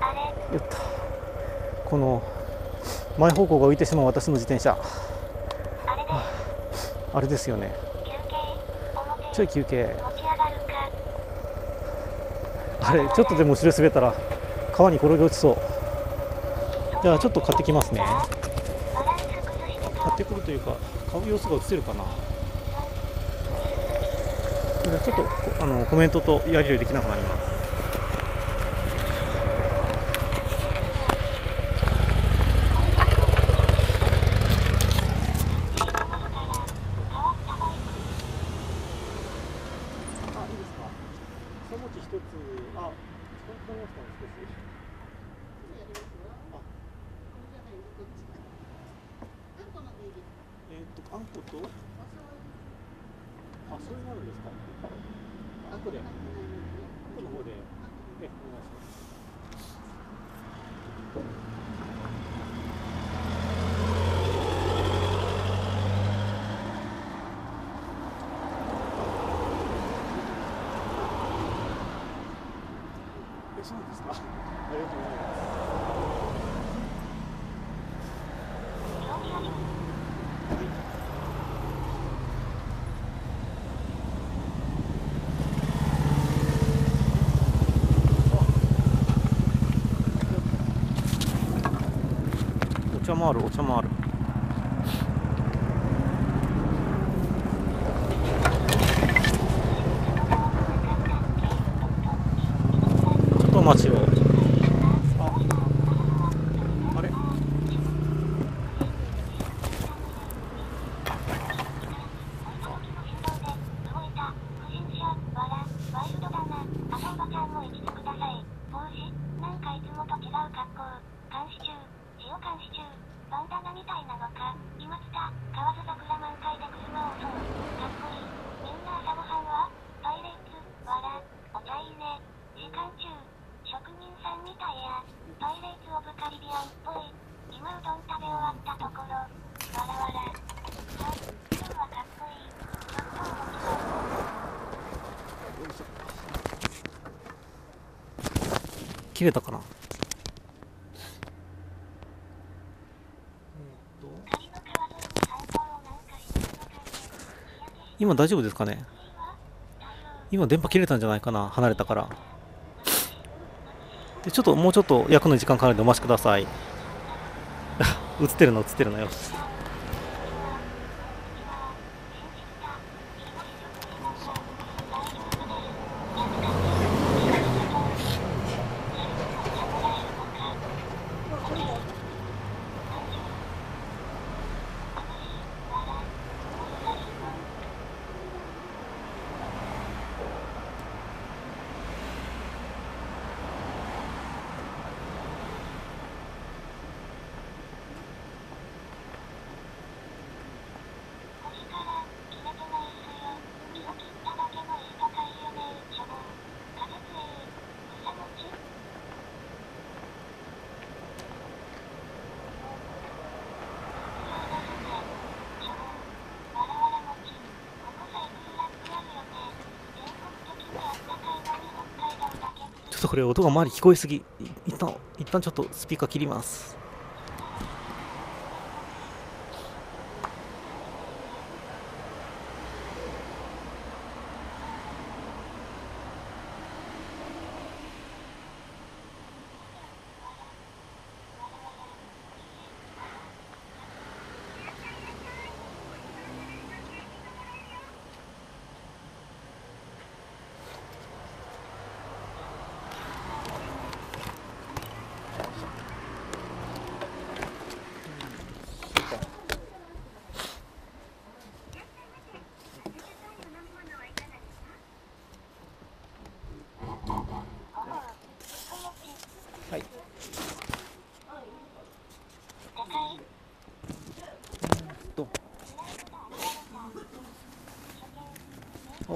あれ。やった。この前方向が浮いてしまう私の自転車。あれですよね。ちょい休憩。あれ、ちょっとでも後ろ滑ったら川に転げ落ちそう。じゃあちょっと買ってきますね。買ってくるというか買う様子が映せるかな。ちょっとコメントとやり取りできなくなります。お茶もある。ちょっとお待ちを。あれバンダナみたいなのか、いました。河津桜満開で車を襲う。かっこいい。みんな朝ごはんはパイレーツ、わら、お茶いいね。時間中、職人さんみたいや。パイレーツオブカリビアンっぽい。今うどん食べ終わったところ。わらわら。さあ、今日はかっこいい。ちょっと動きます。切れたかな。今大丈夫ですかね。今電波切れたんじゃないかな、離れたから。で、もうちょっと焼くのに時間かかるんでお待ちください。映ってるのよ。っとこれ音が周り聞こえすぎ、一旦ちょっとスピーカー切ります。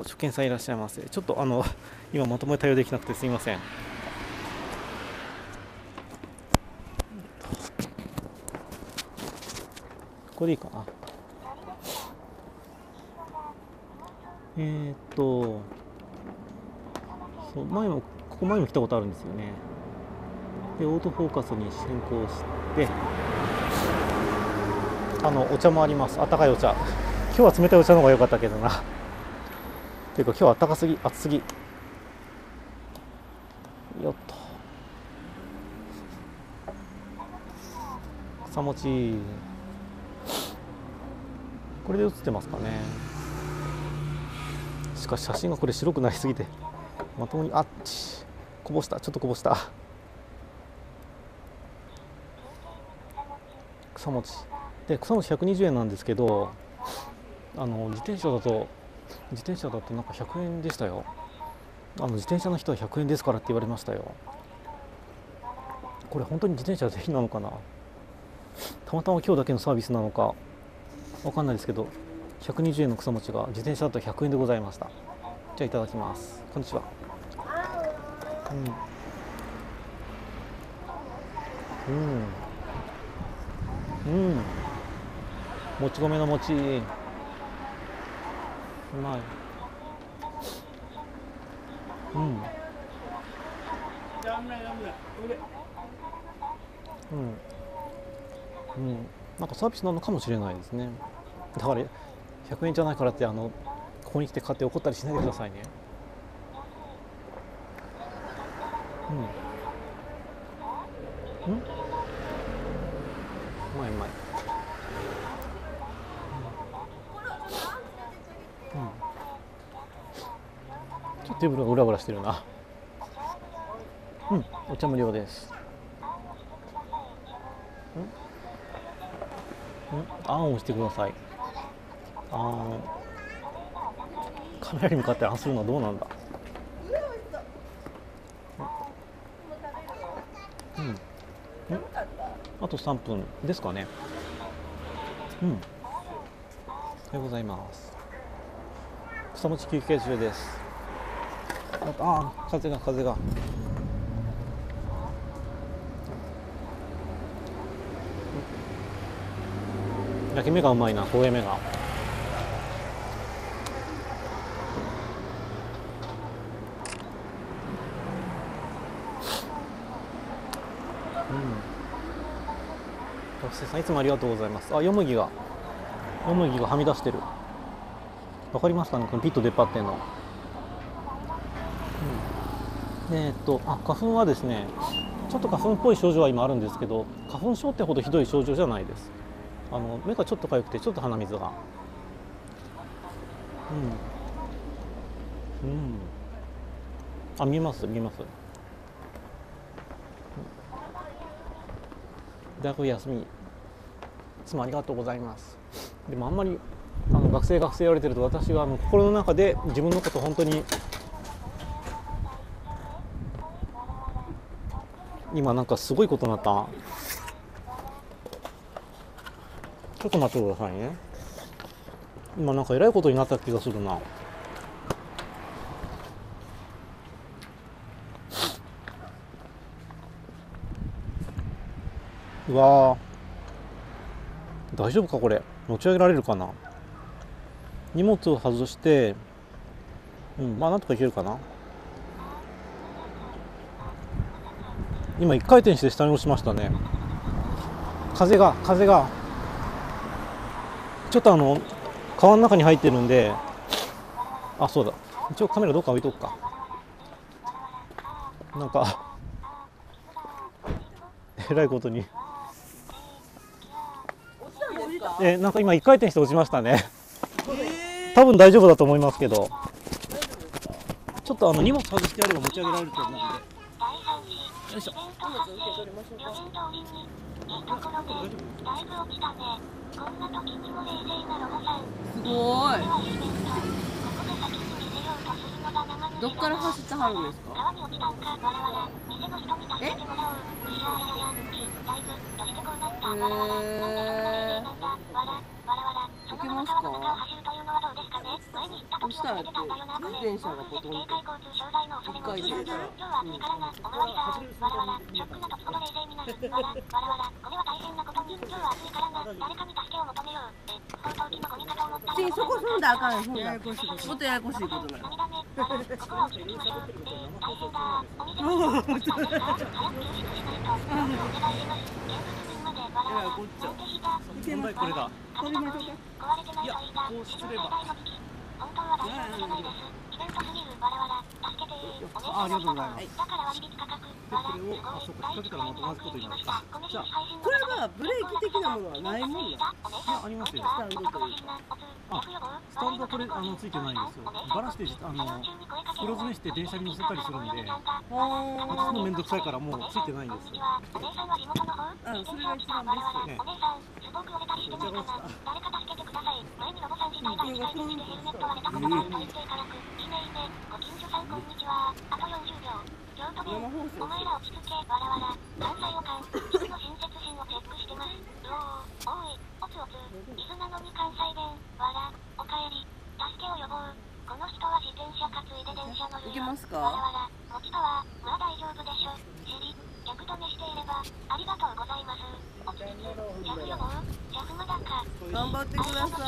初見さんいらっしゃいませ。ちょっと今まともに対応できなくてすみません。ここでいいかな。そう前もここ前も来たことあるんですよね。でオートフォーカスに変更してお茶もあります。あったかいお茶。今日は冷たいお茶の方が良かったけどな。ていうか今日は暖かすぎ暑すぎよっと草持ちこれで写ってますかね。しかし写真がこれ白くなりすぎてまともにあっちこぼした、ちょっとこぼした草持ちで草持ち120円なんですけど自転車だとなんか100円でしたよ。自転車の人は100円ですからって言われましたよ。これ本当に自転車はぜひなのかな、たまたま今日だけのサービスなのかわかんないですけど、120円の草餅が自転車だと100円でございました。じゃあいただきます。こんにちは。もち米の餅うまい。なんかサービスなのかもしれないですね。だから100円じゃないからってここに来て買って怒ったりしないでくださいね。うまいうまい。ちょっとテーブルがうらうらしてるな。お茶無料です。あんを押してください。あん。カメラに向かってあんするのはどうなんだ。あと3分ですかね。おはようございます。草餅休憩中です。風が焼き目がうまいな、焦げ目が。学生さんいつもありがとうございます。あ、よもぎがはみ出してる。わかりますかね、このピッと出っ張ってんの。花粉はですね、ちょっと花粉っぽい症状は今あるんですけど、花粉症ってほどひどい症状じゃないです。目がちょっとかゆくて、ちょっと鼻水が見えます見えます。大学休みいつもありがとうございます。でもあんまり学生言われてると、私は心の中で自分のこと本当に今なんかすごいことになった。ちょっと待ってくださいね。今なんかえらいことになった気がするな。うわー、大丈夫かこれ、持ち上げられるかな。荷物を外してまあなんとかいけるかな。今1回転して下に落ちましたね。風がちょっと川の中に入ってるんで、あ、そうだ、一応カメラどっか置いとくか。なんかえらいことに、なんか今1回転して落ちましたね。多分大丈夫だと思いますけど、ちょっと荷物外してやれば持ち上げられると思うんで。よいしょ。すごい。どっから走ってはるんですか？え？行けますか？そしたら、自転車がポトンと一回出たら、そこ踏んだらあかんよ、踏んだら。もっとややこしいことになる。これだ。いや、こうすれば。ありがとうございます。これはブレーキ的なものはないもんや。いや、ありますよ。スタンドというか。あ、スタンドはこれついてないんですよ。バラして黒詰めして電車に乗せたりするんで、私もめんどくさいからもうついてないんですよ。うん、それが一番ですね。行けますか？頑張ってください。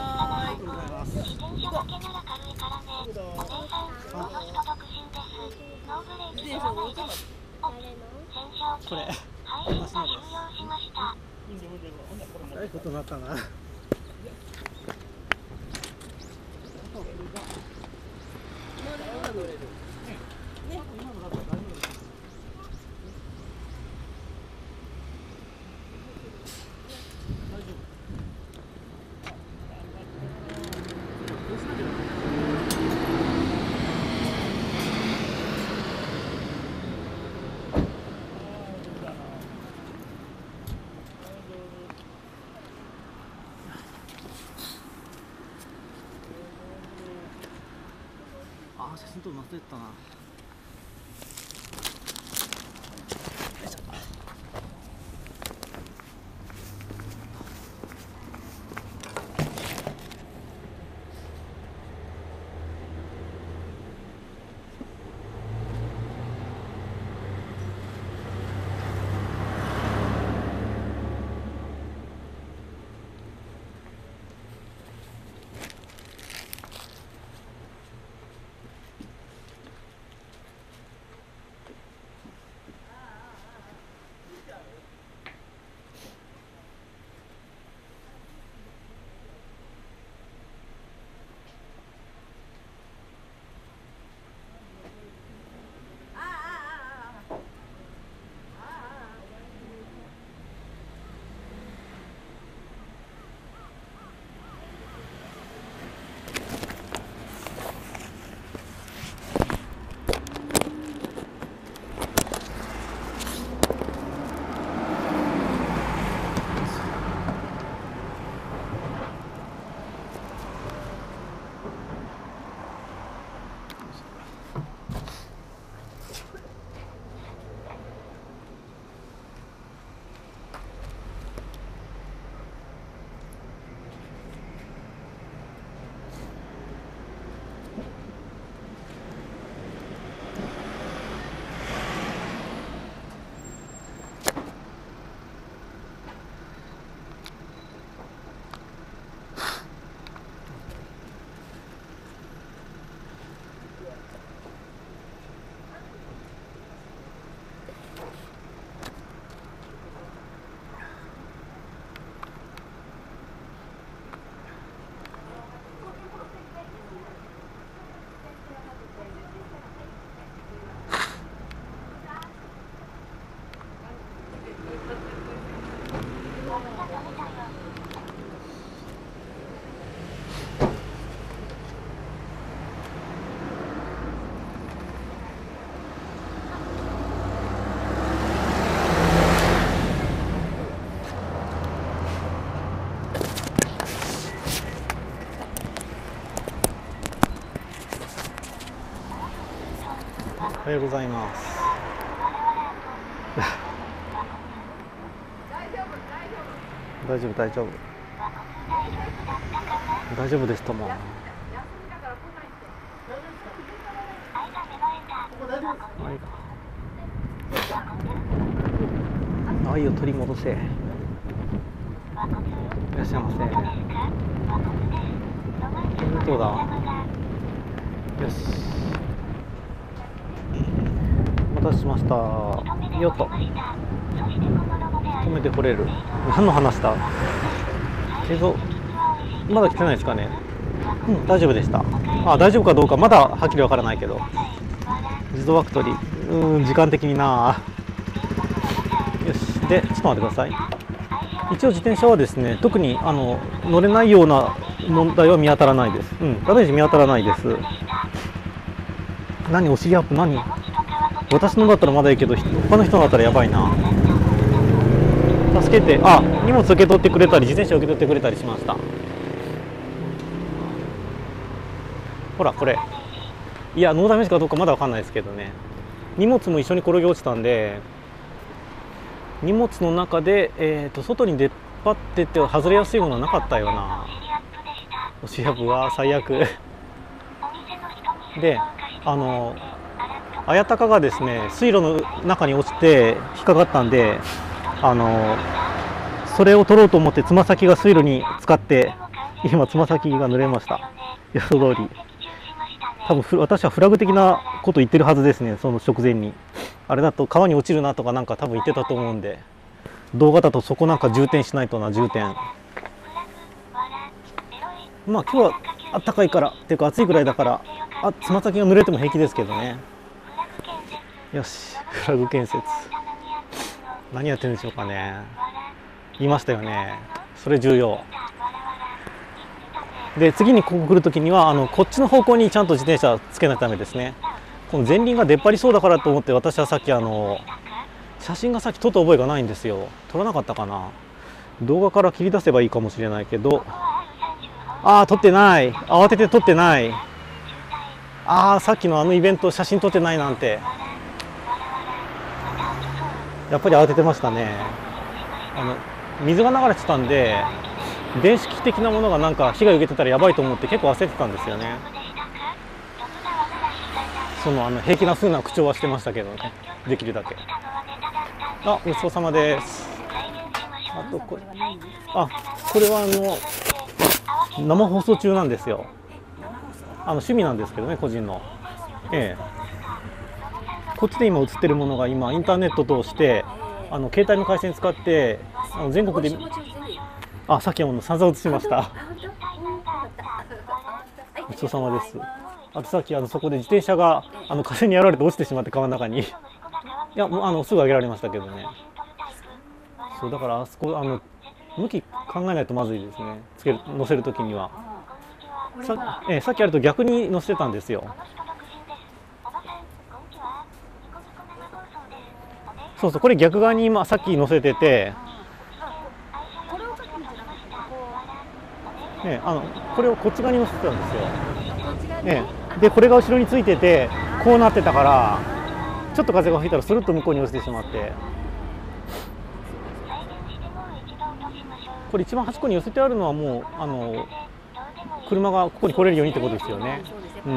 写真撮るの忘れてたな。おはようございます。大丈夫大丈夫大丈夫ですとも。愛を取り戻せ。いらっしゃいませ。本当だ。よし。お待たせしました。よっと止めてこれる。何の話だ。映像まだ来てないですかね。うん、大丈夫でした。あ、大丈夫かどうかまだはっきりわからないけど、自動ワクトリー、時間的にな。よし、でちょっと待ってください。一応自転車はですね、特に乗れないような問題は見当たらないです。ダメージ見当たらないです。何お尻アップ、何私のだったらまだいいけど、他の人だったらやばいな。助けて、あ、荷物受け取ってくれたり、自転車受け取ってくれたりしました。ほら、これ。いや、ノーダメージかどうかまだわかんないですけどね。荷物も一緒に転げ落ちたんで、荷物の中で、外に出っ張ってって外れやすいものはなかったよな。おしやぶは最悪。で、綾鷹がですね、水路の中に落ちて引っかかったんで、それを取ろうと思ってつま先が水路に浸かって、今つま先が濡れました。予想通り多分私はフラグ的なこと言ってるはずですね。その直前にあれだと川に落ちるなとかなんか多分言ってたと思うんで、動画だとそこなんか重点しないとな。重点、まあ今日はあったかいからっていうか暑いぐらいだから、あ、つま先が濡れても平気ですけどね。よし、フラグ建設何やってるんでしょうかね。言いましたよね、それ重要で、次にここ来るときにはこっちの方向にちゃんと自転車つけないためですね。この前輪が出っ張りそうだからと思って、私はさっき写真がさっき撮った覚えがないんですよ。撮らなかったかな。動画から切り出せばいいかもしれないけど、ああ撮ってない、慌てて撮ってない。ああ、さっきのイベント写真撮ってないなんて、やっぱり慌ててましたね。水が流れてたんで、電子機器的なものがなんか被害を受けてたらやばいと思って結構焦ってたんですよね。その平気な風な口調はしてましたけどね、できるだけ。あ、ごちそうさまです。あとこれ、あ、これは生放送中なんですよ。趣味なんですけどね、個人の。ええ、こっちで今映ってるものが今インターネット通して携帯の回線使って全国で、あ、さっきは散々映しましたごちそうさまです。あとさっきそこで自転車が風にやられて落ちてしまって、川の中にいや、もうすぐ上げられましたけどね。そうだから、あそこ向き考えないとまずいですね、乗せるときには。さっきやると逆に乗せてたんですよ。そうそう、これ逆側に今さっき乗せてて、ね、これをこっち側に乗せてたんですよ、ね、でこれが後ろについててこうなってたから、ちょっと風が吹いたらスルッと向こうに落ちてしまって、これ一番端っこに寄せてあるのはもう車がここに来れるようにってことですよね。うん、う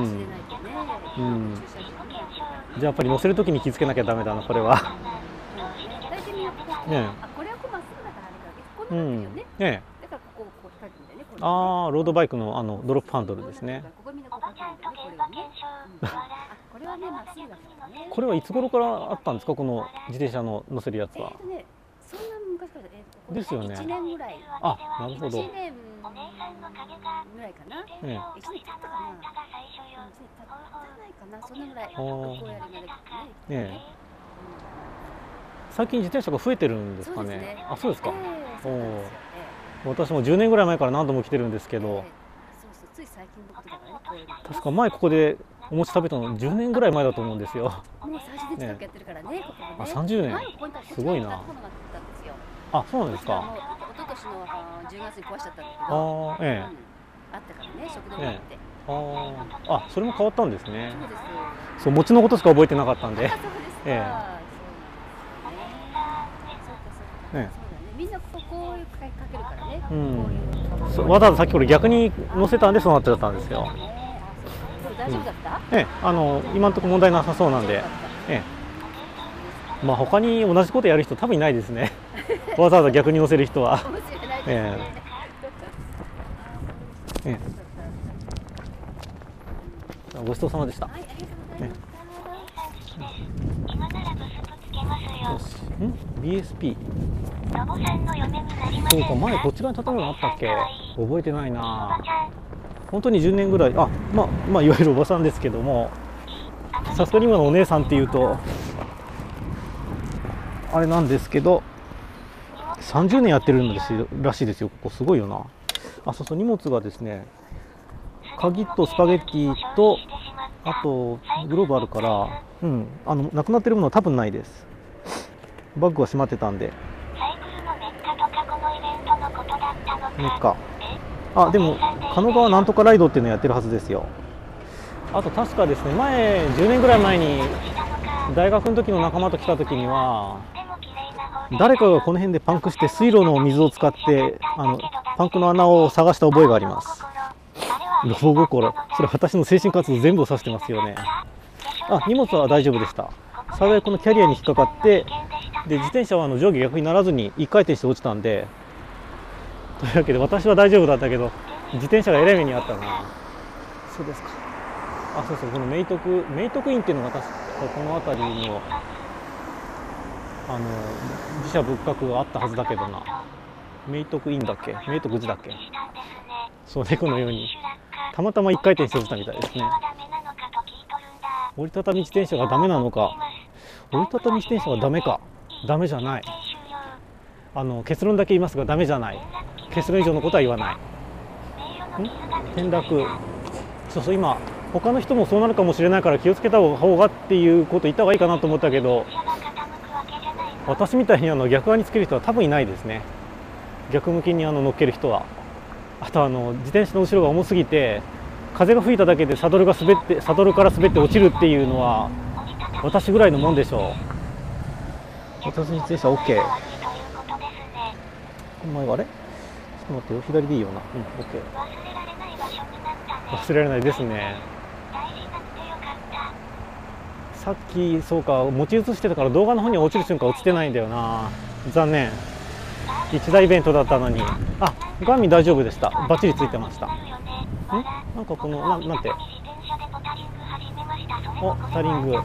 ん、じゃあやっぱり乗せるときに気付けなきゃダメだな、これは。ねえ、うん、ねえ、ああ、ロードバイクのドロップハンドルですね。これはいつ頃からあったんですか、この自転車の乗せるやつは。ですよね。あ、なるほど。ぐらいかな。最近自転車が増えてるんですかね。あ、そうですか。私も10年ぐらい前から何度も来てるんですけど、確か前ここでお餅食べたの10年ぐらい前だと思うんですよ。あ、30年、すごいな。あ、そうなんですか。一昨年の10月に壊しちゃったんだけど、あったからね、食堂があって。ああ、それも変わったんですね。そう、餅のことしか覚えてなかったんで。みんなこういう書いてるからね。わざわざさっきこれ逆に載せたんでそうなっちゃったんですよ。大丈夫だった？今のところ問題なさそうなんで。まあ他に同じことやる人多分いないですね。わざわざ逆に載せる人は。ごちそうさまでした。今ならブスとつけますよ。BSP。そうか、前こちらに建物あったっけ？覚えてないな。本当に10年ぐらい、まあいわゆるおばさんですけども、さすがに今のお姉さんっていうとあれなんですけど、30年やってるらしいですよ。ここすごいよな。あ、そうそう、荷物がですね、鍵とスパゲッティとあとグローブあるから、なくなってるものは多分ないです。バッグは閉まってたんで。あ、でも狩野川なんとかライドっていうのやってるはずですよ。あと確かですね、前10年ぐらい前に大学の時の仲間と来た時には、誰かがこの辺でパンクして水路の水を使ってパンクの穴を探した覚えがあります。ロボ心、それ私の精神活動全部を指してますよね。あ、荷物は大丈夫でした。幸いこのキャリアに引っかかって、で自転車は上下逆にならずに1回転して落ちたんで、というわけで私は大丈夫だったけど、自転車がえらい目にあったな。そうですか。あ、そうそう、この明徳院っていうのが確かこの辺りの寺社仏閣があったはずだけどな。明徳院だっけ、明徳寺だっけ。そう、猫のようにたまたま1回転して落ちたみたいですね。折りたたみ自転車がダメなのか。折りたたみ自転車はダメか。ダメじゃない。結論だけ言いますが、ダメじゃない。結論以上のことは言わない。転落。そうそう、今他の人もそうなるかもしれないから気をつけた方がっていうこと言った方がいいかなと思ったけど、私みたいに逆側につける人は多分いないですね。逆向きに乗っける人は。あと自転車の後ろが重すぎて、風が吹いただけでサドルから滑って落ちるっていうのは私ぐらいのもんでしょう。私に自転車 OK。 お前はあれ、ちょっと待ってよ、左でいいよな。OK、 忘れられないですね。さっきそうか、持ち写してたから動画の方には落ちる瞬間落ちてないんだよな。残念、一大イベントだったのに。あ、ガミ大丈夫でした。バッチリついてました。なんかこのなんて。お、タリング。あ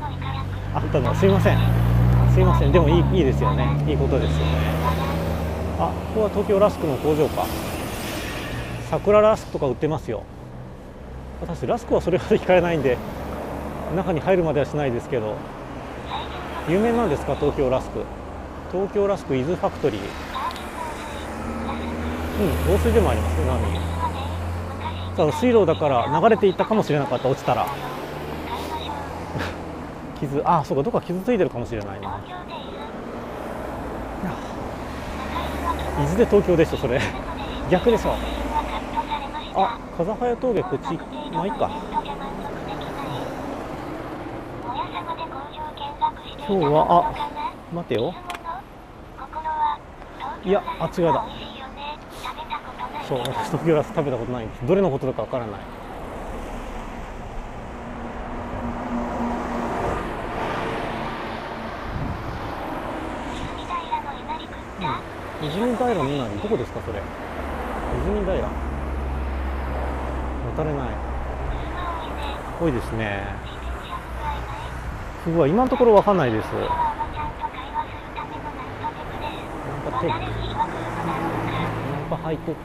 ったの。すいません。すいません。でもいいですよね。いいことですよね。あ、ここは東京ラスクの工場か。桜ラスクとか売ってますよ。私ラスクはそれまで聞かれないんで、中に入るまではしないですけど。有名なんですか、東京ラスク。東京ラスク伊豆ファクトリー。防水でもありますね。水路だから流れていったかもしれなかった、落ちたら。傷、あ、そうか、どこか傷ついてるかもしれないな。伊豆で東京でしょ、それ。逆でしょ。あ、風早峠、こっち、まあいいか。今日は、あ、待てよ。いや、あ、違うだ。そう、私東京ラス食べたことないんです。どれのことだかわからない。泉平の稲荷、どこですかそれ。泉平渡れない、多いですね。うわ、今のところわかんないです。なんかテック、なんかハイテック。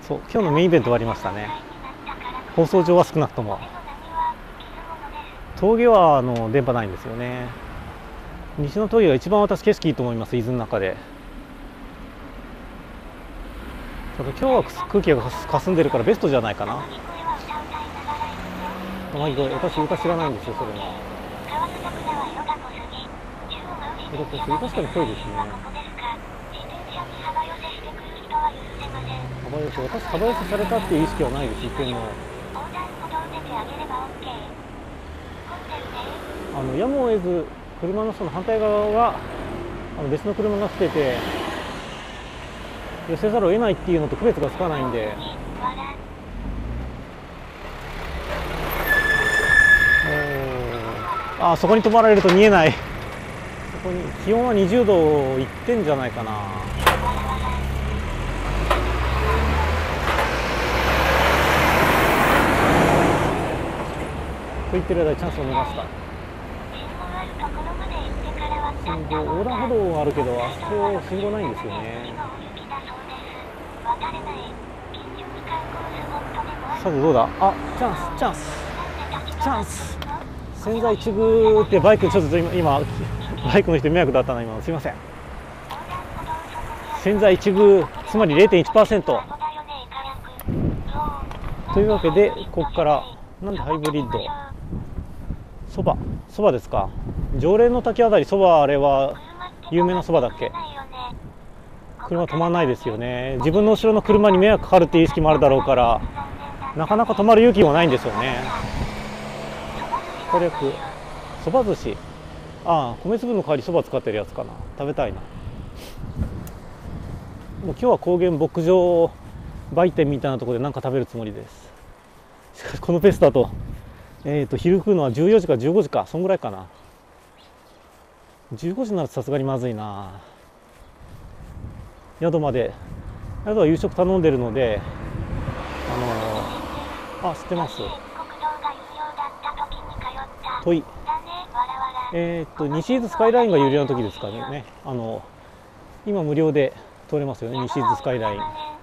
そう、今日のメインイベント終わりましたね。放送上は少なくとも峠は電波ないんですよね。西の峠が一番私景色いいと思います、伊豆の中で。ただ今日は空気が霞んでるからベストじゃないかな。私床知らないんですよ、それは。確かにそうですね。私、幅寄せされたっていう意識はないです、一見も。やむを得ず車のその反対側は別の車が来てて寄せざるを得ないっていうのと区別がつかないんで、あそこに止まられると見えない。そこに気温は20度いってんじゃないかな。と言ってる間にチャンスを逃した。信号、横断歩道はあるけど、あそこ信号ないんですよね。さてどうだ。あ、チャンス、チャンス、チャンス。千載一遇ってバイクちょっと今バイクの人迷惑だったな今。すいません。千載一遇、つまり 0.1%。というわけでここからなんでハイブリッド。そばですか。常連の滝あたり、そばあれは有名なそばだっけ。車止まらないですよね。自分の後ろの車に迷惑かかるっていう意識もあるだろうから、なかなか止まる勇気もないんですよね。これそば寿司。ああ、米粒の代わりそば使ってるやつかな。食べたいな。もう今日は高原牧場売店みたいなところで何か食べるつもりです。しかしこのペースだと。昼食うのは14時か15時か、そんぐらいかな。15時になるとさすがにまずいな。宿は夕食頼んでるので、あ、知ってます。問い。西伊豆スカイラインが有料の時ですかね。今無料で通れますよね、西伊豆スカイライン。あ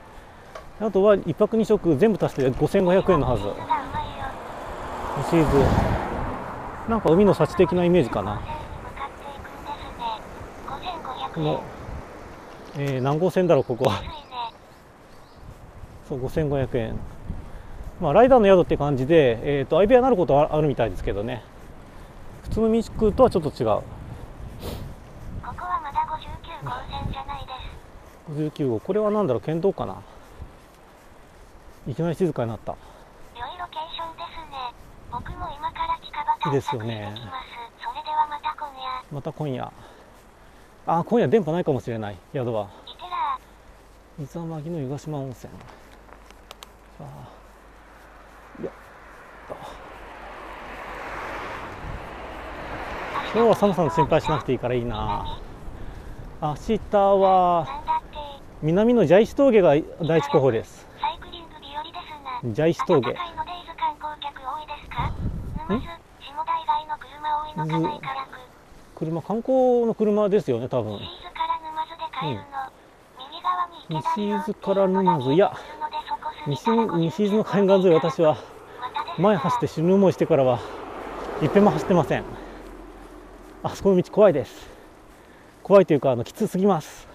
とは1泊2食全部足して5500円のはず。西伊豆なんか海の幸的なイメージかな。この、何号線だろうここは。そう5500円、まあライダーの宿って感じで、相部屋になることはあるみたいですけどね。普通の民宿とはちょっと違う。ここはまだ59号線じゃないです。59号、これは何だろう、県道かな。いきなり静かになった。僕も今から近場探索してきます。それではまた今夜。また今夜。ああ、今夜電波ないかもしれない。宿は。伊沢牧の湯ヶ島温泉。ああ。いや。今日は寒さの心配しなくていいからいいな。明日は。南のジャイシ峠が第一候補です。ジャイシ峠。車、観光の車ですよね、多分。西伊豆から沼津、いや、西伊豆の海岸沿い、私は前走って死ぬ思いしてからはいっぺんも走ってません。あそこの道怖いです。怖いというか、きつすぎます。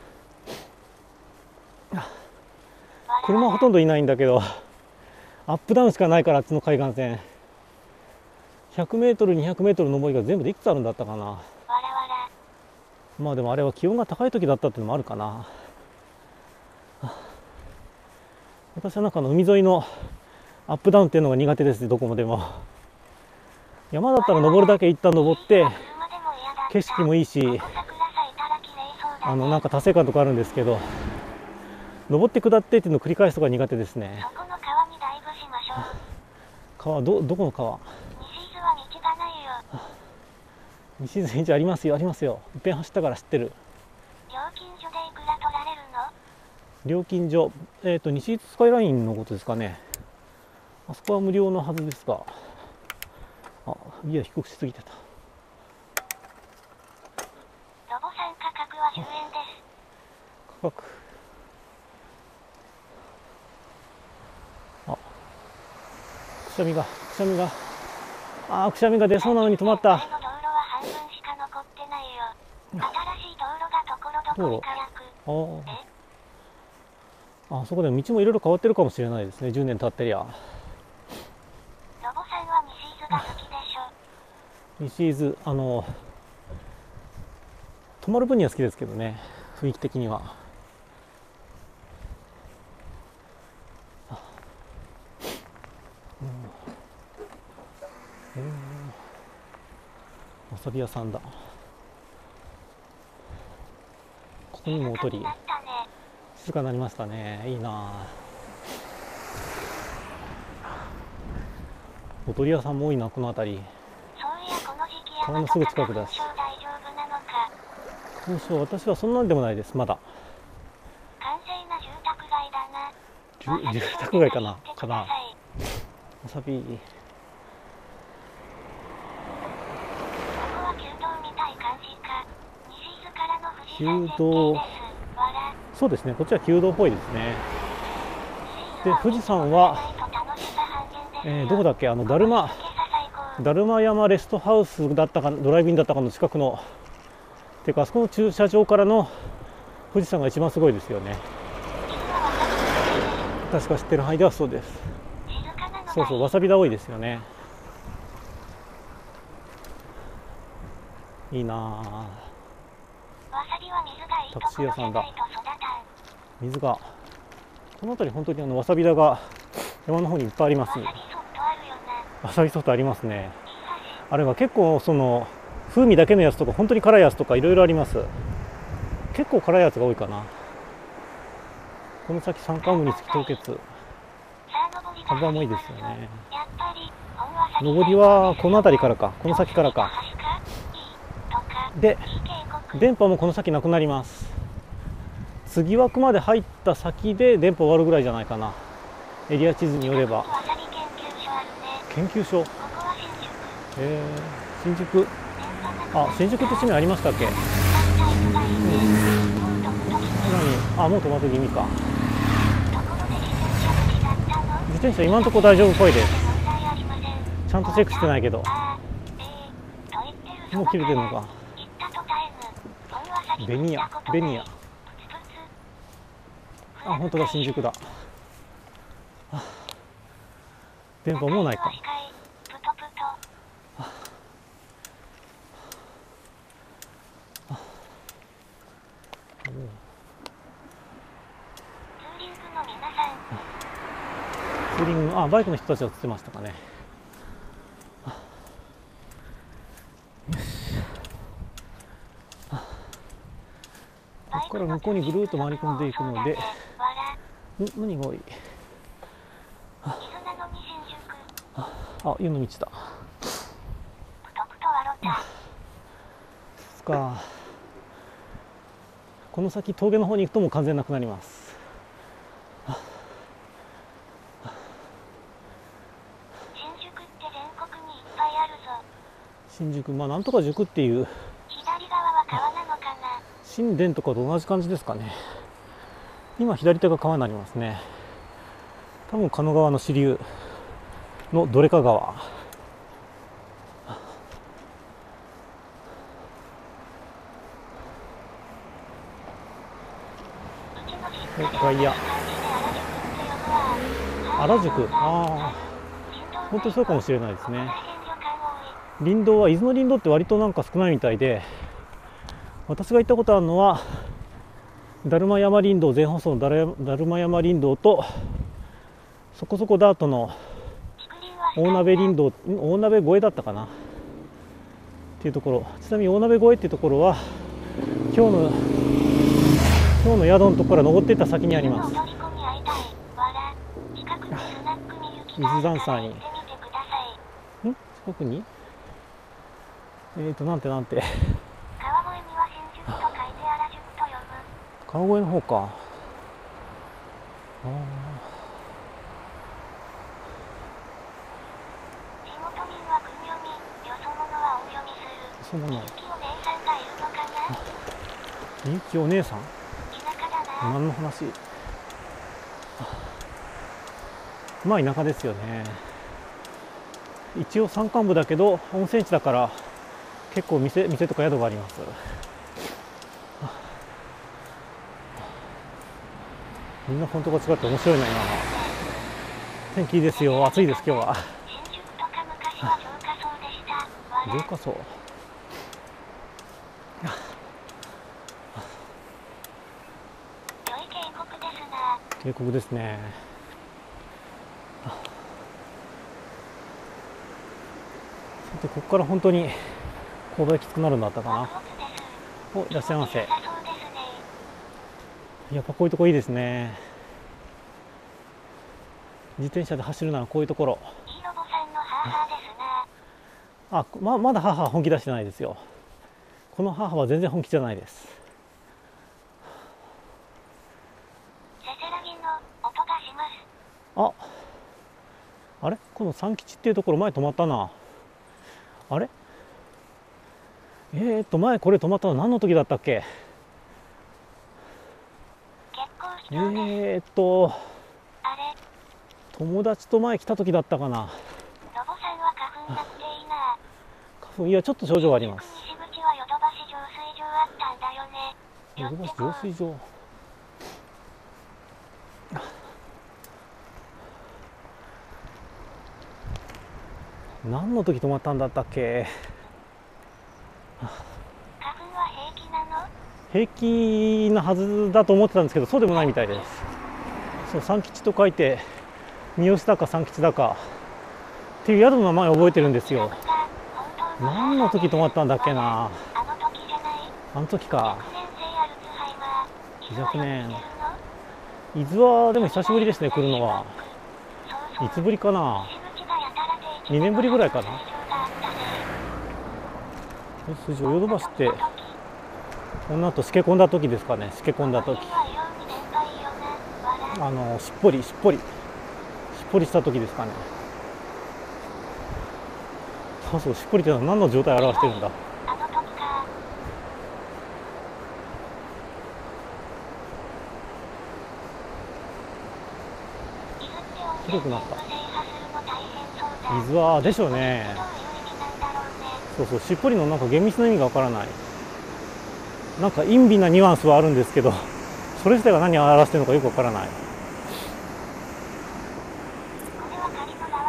車はほとんどいないんだけど、アップダウンしかないから、あっちの海岸線。100m、200m の上りが全部でいくつあるんだったかな。まあでもあれは気温が高い時だったっていうのもあるかな。私はなんか海沿いのアップダウンっていうのが苦手です、どこも。でも山だったら登るだけ一旦登って景色もいいし、なんか達成感とかあるんですけど、登って下ってっていうのを繰り返すとか苦手ですね。川、どこの川。西伊豆じゃありますよ、ありますよ。いっぺん走ったから知ってる。料金所でいくら取られるの？料金所、西伊豆スカイラインのことですかね。あそこは無料のはずですが、あ、いや低くしすぎてた。ロボさん価格は10円です。価格。あ、くしゃみが、あ、くしゃみが出そうなのに止まった。あそこでも道もいろいろ変わってるかもしれないですね、10年経ってりゃ。西伊豆、泊まる分には好きですけどね、雰囲気的には。遊び屋さんだ。ここにもおとり。静かになりましたね。いいな。おとり屋さんも多いな、この辺り。川のすぐ近くだし。そうそう、私はそんなんでもないです、まだ。完全な住宅街だな。住宅街かな、わさび。旧道、そうですね、こっちは旧道っぽいですね。で、富士山は、どこだっけ、だるま山レストハウスだったか、ドライビンだったかの近くの、ていうか、あそこの駐車場からの富士山が一番すごいですよね。確か知ってる範囲ではそうです。そうそう、わさび田多いですよね。いいなぁ。タクシー屋さんだ。水がこの辺り本当にわさび田が山の方にいっぱいあります。わさびソフトありますね。あれは結構その風味だけのやつとか本当に辛いやつとかいろいろあります。結構辛いやつが多いかな。この先山間部につき凍結幅もいいですよね。上りはこの辺りからか、この先からかで、電波もこの先なくなります。杉枠まで入った先で電波終わるぐらいじゃないかな。エリア地図によれば研究所、新宿、あ、新宿って地名ありましたっけ。あ、もう止まって気味か。自転車今のところ大丈夫っぽいです。ちゃんとチェックしてないけどもう切れてるのか。ベニヤ。あ、本当だ、新宿だ。あ、電波もうないか。ツーリング、あ、バイクの人たちは映ってましたかね。ここから向こうにぐるーっと回り込んでいくので、何が多い。あ、湯の道だ。そっか。この先峠の方に行くともう完全なくなります。新宿って全国にいっぱいあるぞ。新宿、まあなんとか塾っていう。新田とかと同じ感じですかね。今左手が川になりますね。多分狩野川の支流のどれか川。外野原宿、ああ本当にそうかもしれないですね。林道は伊豆の林道って割となんか少ないみたいで、私が行ったことあるのはだるま山林道、前舗層のだるま山林道とそこそこダートの大鍋林道、大鍋越えだったかなっていうところ。ちなみに大鍋越えっていうところは今日の宿のところから登っていった先にあります。水ダンサーに、近くになんて川越の方か。そうなの。人気お姉さん。何の話。まあ田舎ですよね。一応山間部だけど温泉地だから結構店とか宿があります。みんなフォントが違って面白いな。今天気いいですよ。暑いです今日は。浄化層。渓谷ですね。さて、ここから本当に勾配きつくなるんだったかな。お、いらっしゃいませ。やっぱこういうとこいいですね。自転車で走るならこういうところ。あ、まだ母は本気出してないですよ。この母は全然本気じゃないです。あ、あれ、この三吉っていうところ前止まったな。あれ、前これ止まったの何の時だったっけ。友達と前来た時だったかな。いや、ちょっと症状があります。ヨドバシ浄水場。何の時止まったんだったっけ。花粉は平気なの？平気なはずだと思ってたんですけど、そうでもないみたいです。そう、三吉と書いて三好だか三吉だかっていう宿の名前を覚えてるんですよ。何の時止まったんだっけな。あの時か。若年。伊豆はでも久しぶりですね、来るのは。いつぶりかな。2年ぶりぐらいかな。ヨドバシってこの後しけ込んだ時ですかね。しけ込んだ時、しっぽりした時ですかね。そうそう、しっぽりってのは何の状態を表してるんだ。広くなった。水はでしょうね。そうそう、しっぽりのなんか厳密な意味がわからない。なんか陰微なニュアンスはあるんですけど、それ自体が何を表してるのかよくわからない。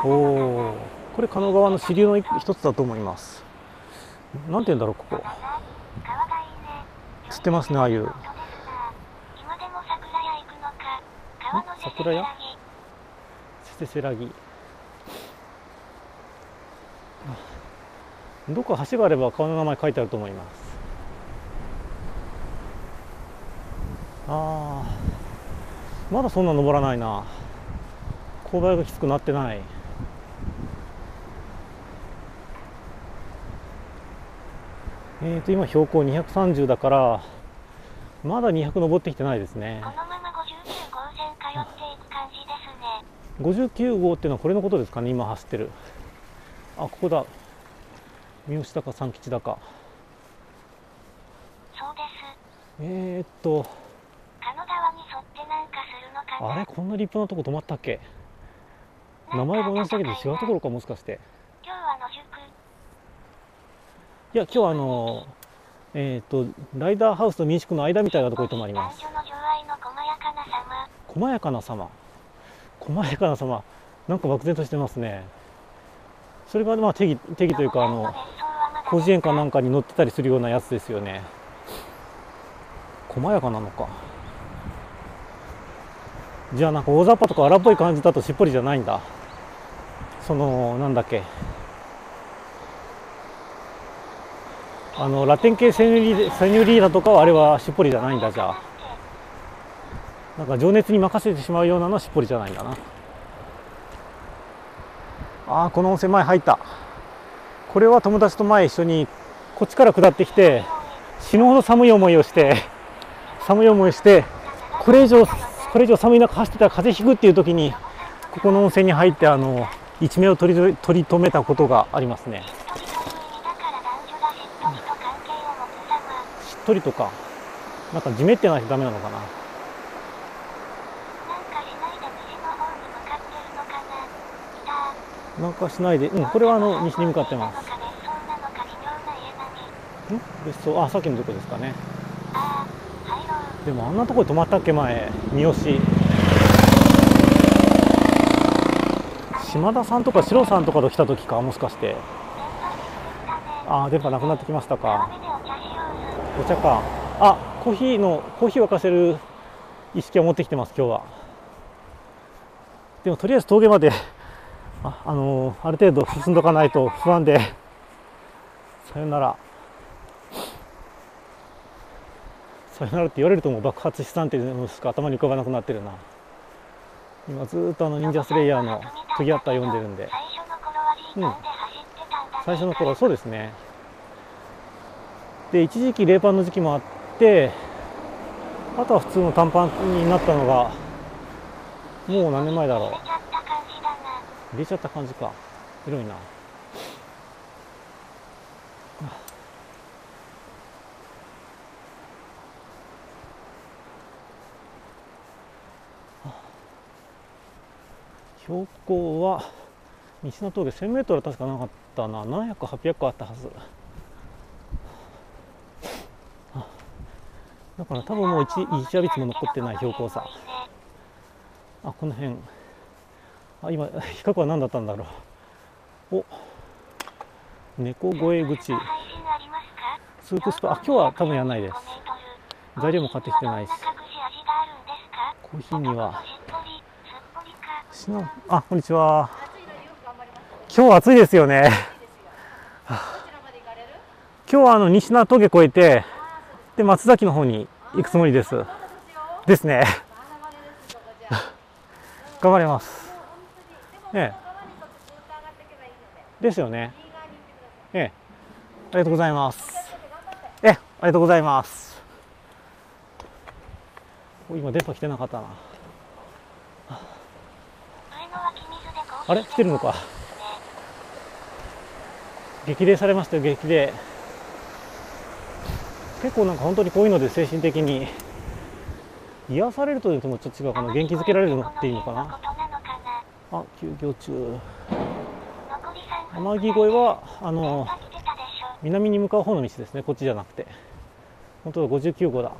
おお、これ神奈川の支流の一つだと思います。なんて言うんだろう、ここ。釣ってますね、ああいう。桜屋、せせらぎ。どこか橋があれば川の名前書いてあると思います。ああ、まだそんな登らないな。勾配がきつくなってない。今標高230だからまだ200登ってきてないですね。このまま59号線通っていく感じですね。59号っていうのはこれのことですかね、今走ってる。あ、ここだ。三好だか三吉だか。そうです。あれ、こんな立派なとこ止まったっけ。名前が同じだけど違うところか、もしかして。いや、今日はライダーハウスと民宿の間みたいなところに泊まります。細やかな様、細やかな様、なんか漠然としてますね。それがまあ定義というか、広辞苑かなんかに載ってたりするようなやつですよね。細やかなのか。じゃあなんか大雑把とか荒っぽい感じだとしっぽりじゃないんだ。そのなんだっけ、ラテン系セニュリーダとかはあれはしっぽりじゃないんだ。じゃあなんか情熱に任せてしまうようなのはしっぽりじゃないんだな。ああ、この温泉前入った。これは友達と前一緒にこっちから下ってきて、死ぬほど寒い思いをして、これ以上寒い中走ってたら風邪ひくっていう時にここの温泉に入って、一命を取り留めたことがありますね。しっとりとかなんかじめってないとダメなのかな。なんかしないで、うん、これは西に向かってます。別荘、あ、さっきのとこですかね。でもあんなところで止まったっけ、前。三好、島田さんとか四郎さんとかと来た時か、もしかして。ああ、電波なくなってきましたか。お茶か。あ、コーヒー沸かせる意識を持ってきてます、今日は。でもとりあえず峠まである程度進んどかないと不安で。さよなら。さよならって言われるともう爆発資産っていうのしか頭に浮かばなくなってるな。今ずっと忍者スレイヤーのトギアッター読んでるんで。うん。最初の頃はそうですね。で、一時期冷パンの時期もあって、あとは普通の短パンになったのが、もう何年前だろう。入れちゃった感じか。広いな。標高は道の峠 1000m は確かなかったな。700、800あったはずだから多分もう1射率も残ってない標高差。あ、この辺、あ、今比較は何だったんだろう。お、猫越え口スープスパ、あ、今日は多分やらないです。材料も買ってきてないし。コーヒーにはあ、こんにちは。今日は暑いですよね。今日は西名峠越えて、で松崎の方に行くつもりです。ですね。頑張ります。ね。ですよね。ええ。ありがとうございます。ええ、ありがとうございます。今電波来てなかったな。あれ、来てるのか。激励されましたよ、激励。結構なんか本当にこういうので精神的に癒されるというともちょっと違うかな。元気づけられるのっていいのかな。あ、休業中。天城越えは南に向かう方の道ですね。こっちじゃなくて。本当は59号だ。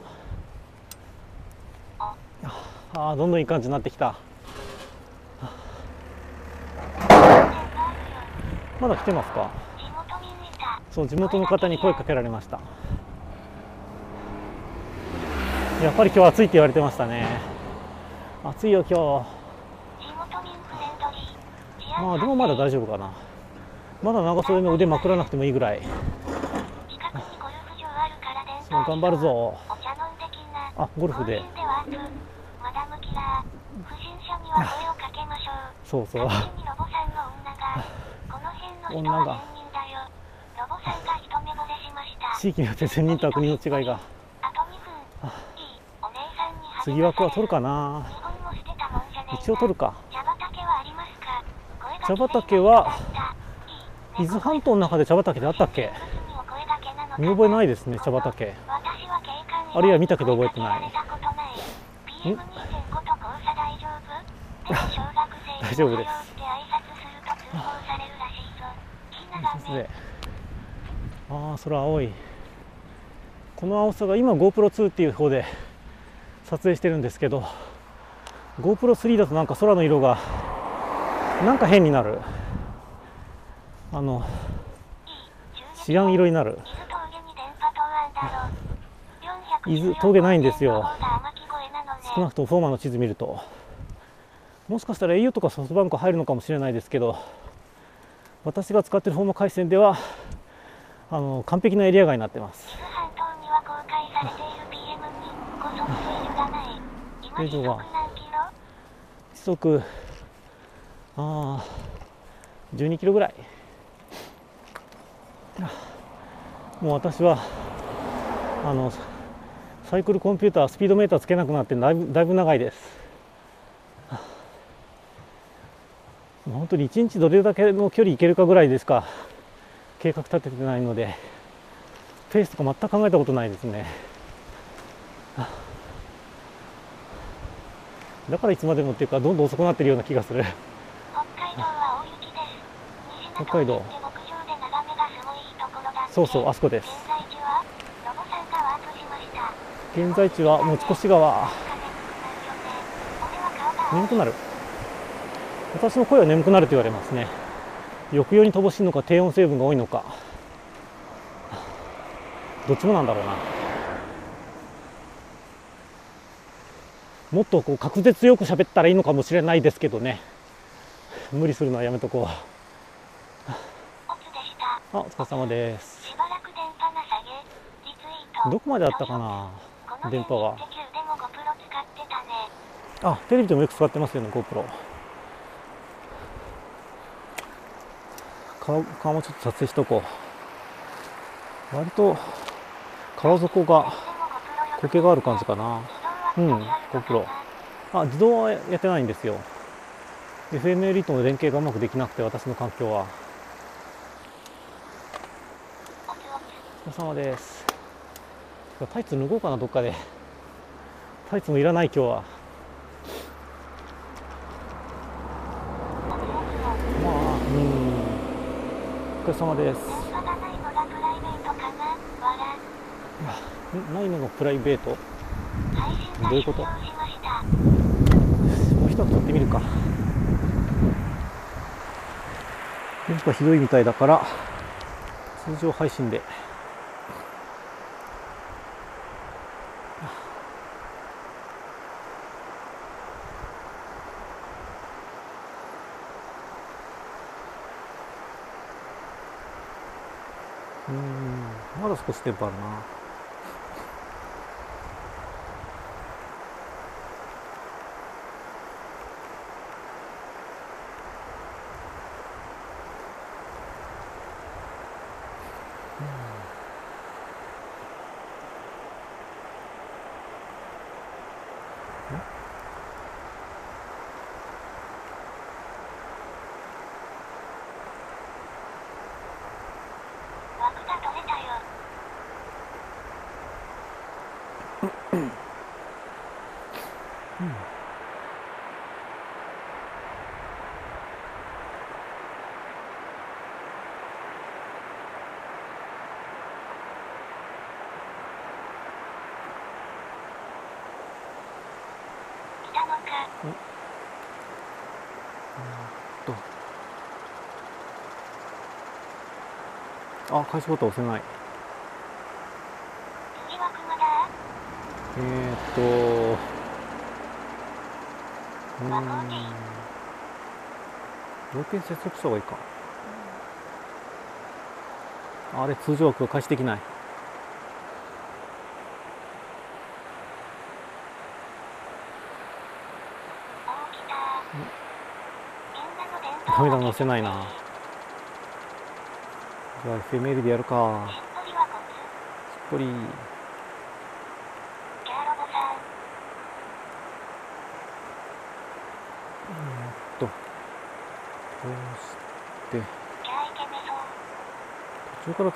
ああ、どんどんいい感じになってきた。まだ来てますか。そう、地元の方に声かけられました。やっぱり今日暑いって言われてましたね。暑いよ今日。まあでもまだ大丈夫かな。まだ長袖の腕まくらなくてもいいぐらい。そう、頑張るぞ。あ、ゴルフで。そうそう、女が地域によって1000人とは国の違いが。次枠は取るかな。一応取るか。茶畑は伊豆半島の中で茶畑であったっけ。見覚えないですね。茶畑、あるいは見たけど覚えてない。大丈夫です。ああ、空青い。この青さが今 GoPro2 っていう方で撮影してるんですけど、 GoPro3 だとなんか空の色がなんか変になる。シアン色になる。伊豆峠ないんですよ。少なくともフォーマーの地図見ると、もしかしたら au とかソフトバンク入るのかもしれないですけど、私が使っているホーム回線では完璧なエリア外になってます。時速12キロぐらい。もう私はサイクルコンピュータースピードメーターつけなくなってだいぶ長いです。本当に1日どれだけの距離行けるかぐらいですか計画立ててないので、ペースとか全く考えたことないですね。だからいつまでもっていうか、どんどん遅くなってるような気がする。北海道、そうそう、あそこです。現在地は持越川。眠くなる。私の声は眠くなると言われますね。抑揚に乏しいのか低音成分が多いのか、どっちもなんだろうな。もっとこう滑舌よく喋ったらいいのかもしれないですけどね。無理するのはやめとこう。あ、お疲れ様です。どこまであったかな、電波が。あ、テレビでもよく使ってますよね、GoPro。顔もちょっと撮影しとこう。割と川底が苔がある感じかな。うん、GoPro。あ、自動はやってないんですよ。FML との連携がうまくできなくて、私の環境は。お疲れ様です。タイツ脱ごうかな、どっかで。タイツもいらない、今日は。まあ、お疲れ様です。ないのがプライベート？どういうこと？もう一つ撮ってみるか。電波ひどいみたいだから通常配信で。まだ少しテンポあるな。あ、開始ボタン押せない。次は熊だ。条件接続した方がいいか。あれ、通常枠が開始できない。カメラ載せないな。じゃあ FML でやるか。しっぽり。こうして途中から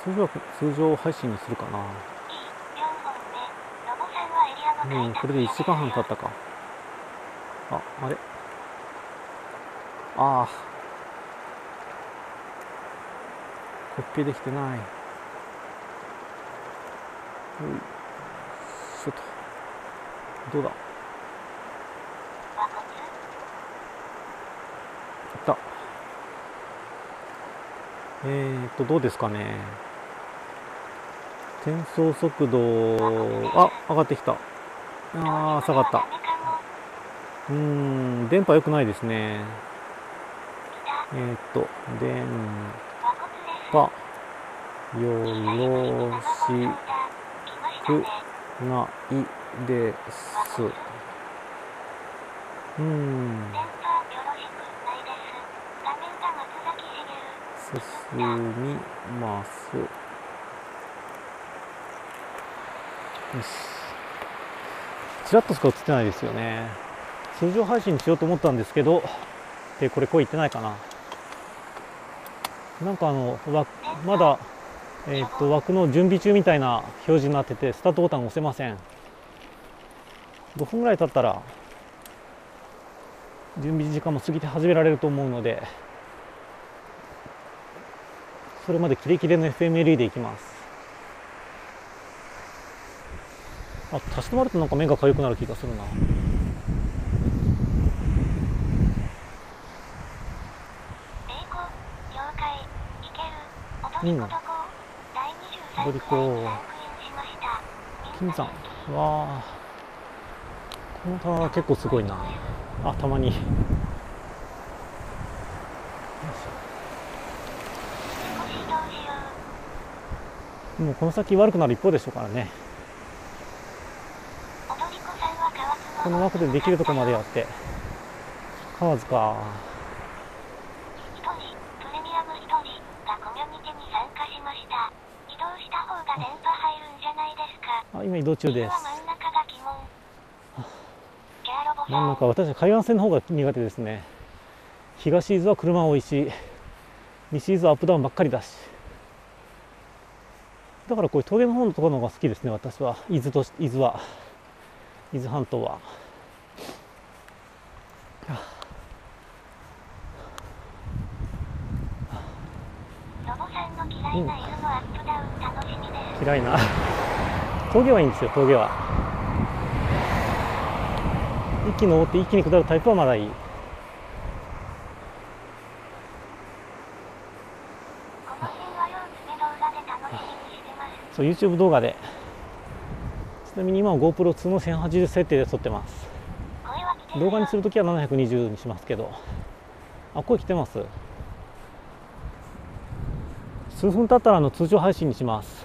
通常配信にするかな。うん、これで1時間半経ったか。あ、あれ。ああ。コピーできてない。ちょっとどうだ。いった。どうですかね。転送速度、あ、上がってきた。ああ、下がった。電波良くないですね。電波よろしくないです。進みます。よし。ちらっとしか映ってないですよね。通常配信しようと思ったんですけど、これ声いってないかな。なんかまだ、枠の準備中みたいな表示になってて、スタートボタンを押せません。5分ぐらい経ったら準備時間も過ぎて始められると思うので、それまでキレキレの FMLE でいきます。あ、立ち止まるとなんか目が痒くなる気がするな。踊り子、金さん、わあ、この棚は結構すごいな。あ、たまに。もうこの先悪くなる一方でしょうからね。この枠でできるとこまでやって河津か。一人プレミアム一人がコミュニティに参加しました。移動した方が電波入るんじゃないですか。あ、今移動中です。真ん中が鬼門。ケアロボさん、真ん中私は海岸線の方が苦手ですね。東伊豆は車多いし西伊豆はアップダウンばっかりだし、だからこういう峠の方のところの方が好きですね。私は伊豆半島は。嫌いな峠はいいんですよ。峠は一気に登って一気に下るタイプはまだいい。そう YouTube 動画で、ちなみに今は GoPro2 の1080設定で撮ってます。動画にするときは720にしますけど。あ、声来てます。数分経ったら通常配信にします。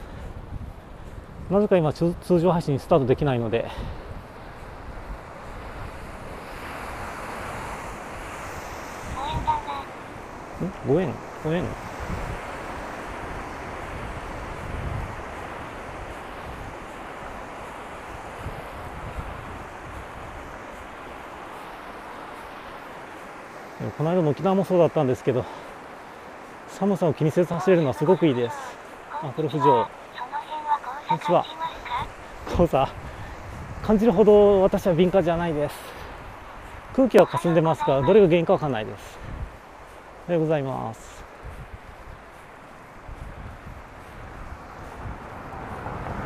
なぜか今通常配信スタートできないので、ご縁この間の沖縄もそうだったんですけど、寒さを気にせず走れるのはすごくいいです。あ、これ浮上。こんにちは。黄砂感じるほど私は敏感じゃないです。空気は霞んでますが、どれが原因かわかんないです。おはようございます。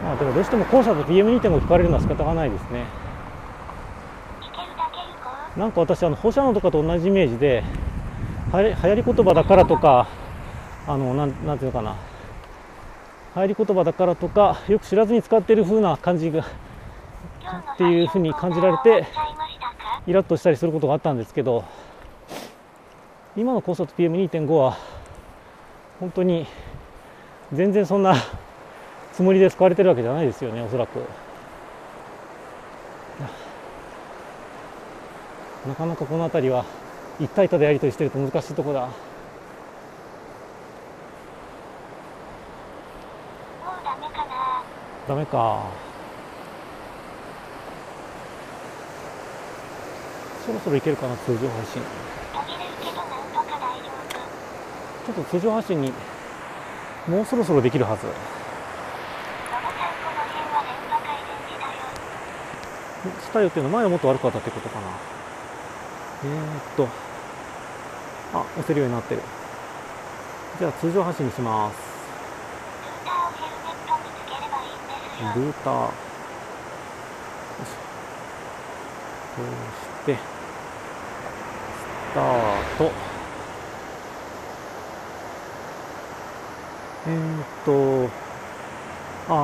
まあでもどうしても黄砂と PM2.5 聞かれるのは仕方がないですね。なんか私放射能とかと同じイメージで、流行り言葉だからとか、なんていうのかな、流行り言葉だからとかよく知らずに使っている風な感じがっていう風に感じられてイラッとしたりすることがあったんですけど、今の高速 PM2.5 は本当に全然そんなつもりで使われてるわけじゃないですよね、おそらく。なかなかこの辺りは一体とでやり取りしてると難しいとこだ。ダメか。そろそろいけるかな、通常配信。ちょっと通常配信にもうそろそろできるはず。したよっていうのは前はもっと悪かったってことかな。あ、押せるようになってる。じゃあ通常発信にします。ルーターをヘルメットにつければいいんですよ。ルーターこうしてスタート。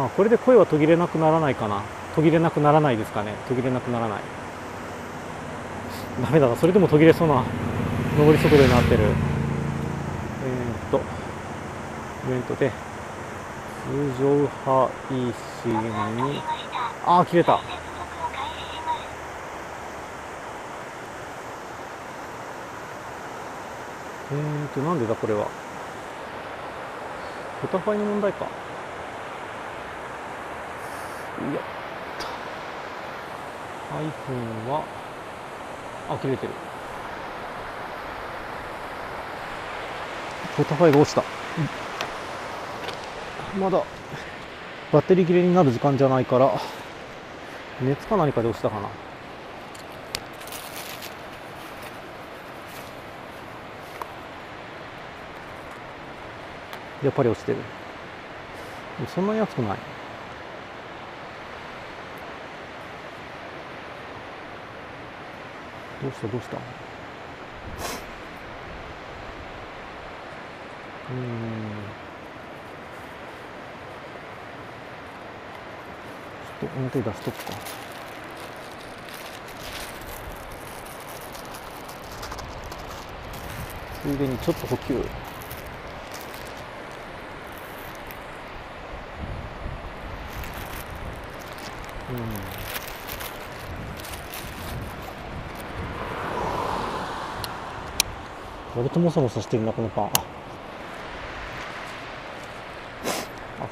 あ、これで声は途切れなくならないかな。途切れなくならないですかね。途切れなくならない。ダメだな、それでも途切れそうな上り速度になってる。イベントで通常配信に、あー、切れた。なんでだこれは。ポタファイの問題か。いや、iPhone はあ、切れてる。ポタファイが落ちた。まだバッテリー切れになる時間じゃないから、熱か何かで落ちたかな。やっぱり落ちてる。そんなに熱くない。どうしたちょっと表出しとくか。ついでにちょっと補給。割ともそもそしてるな、このパン。あ、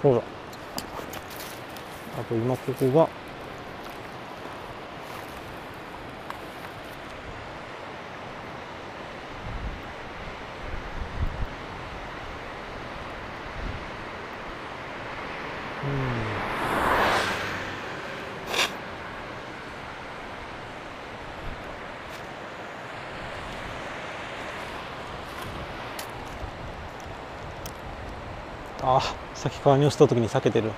そうだ。あと今ここが、あ、さっき川に落ちた時に避けてる。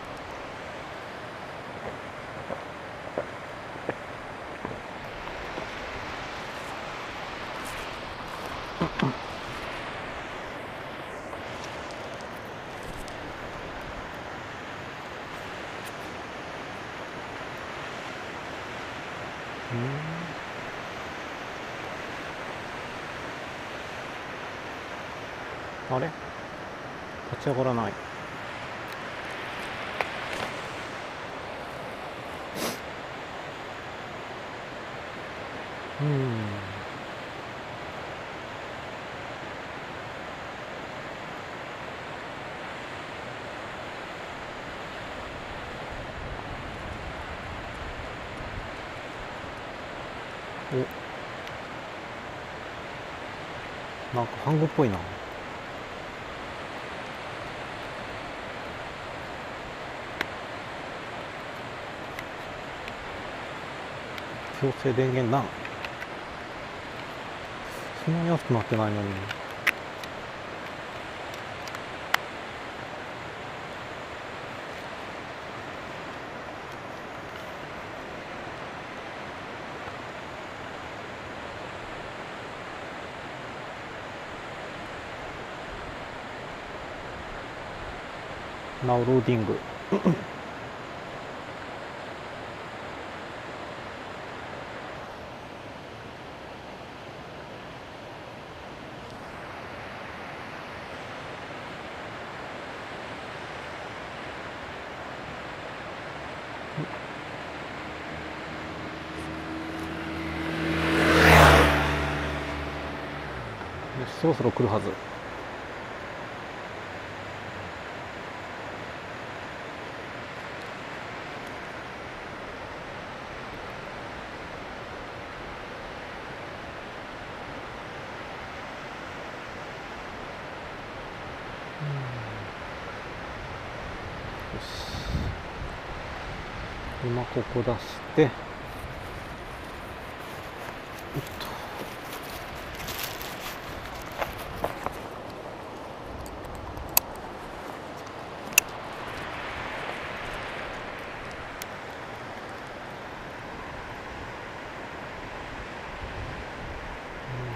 あれ？立ち上がらない。お、なんかハングっぽいな。強制電源な、そんなに熱くなってないのに。なおローディング。そろそろ来るはず。今ここ出して、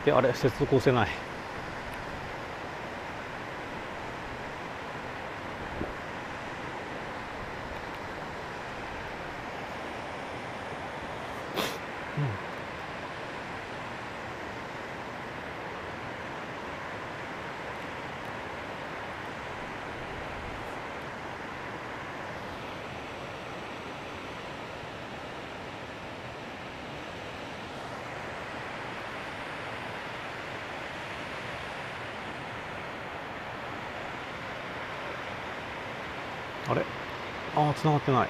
で、あれ接続せない。あれ？ああ、繋がってない。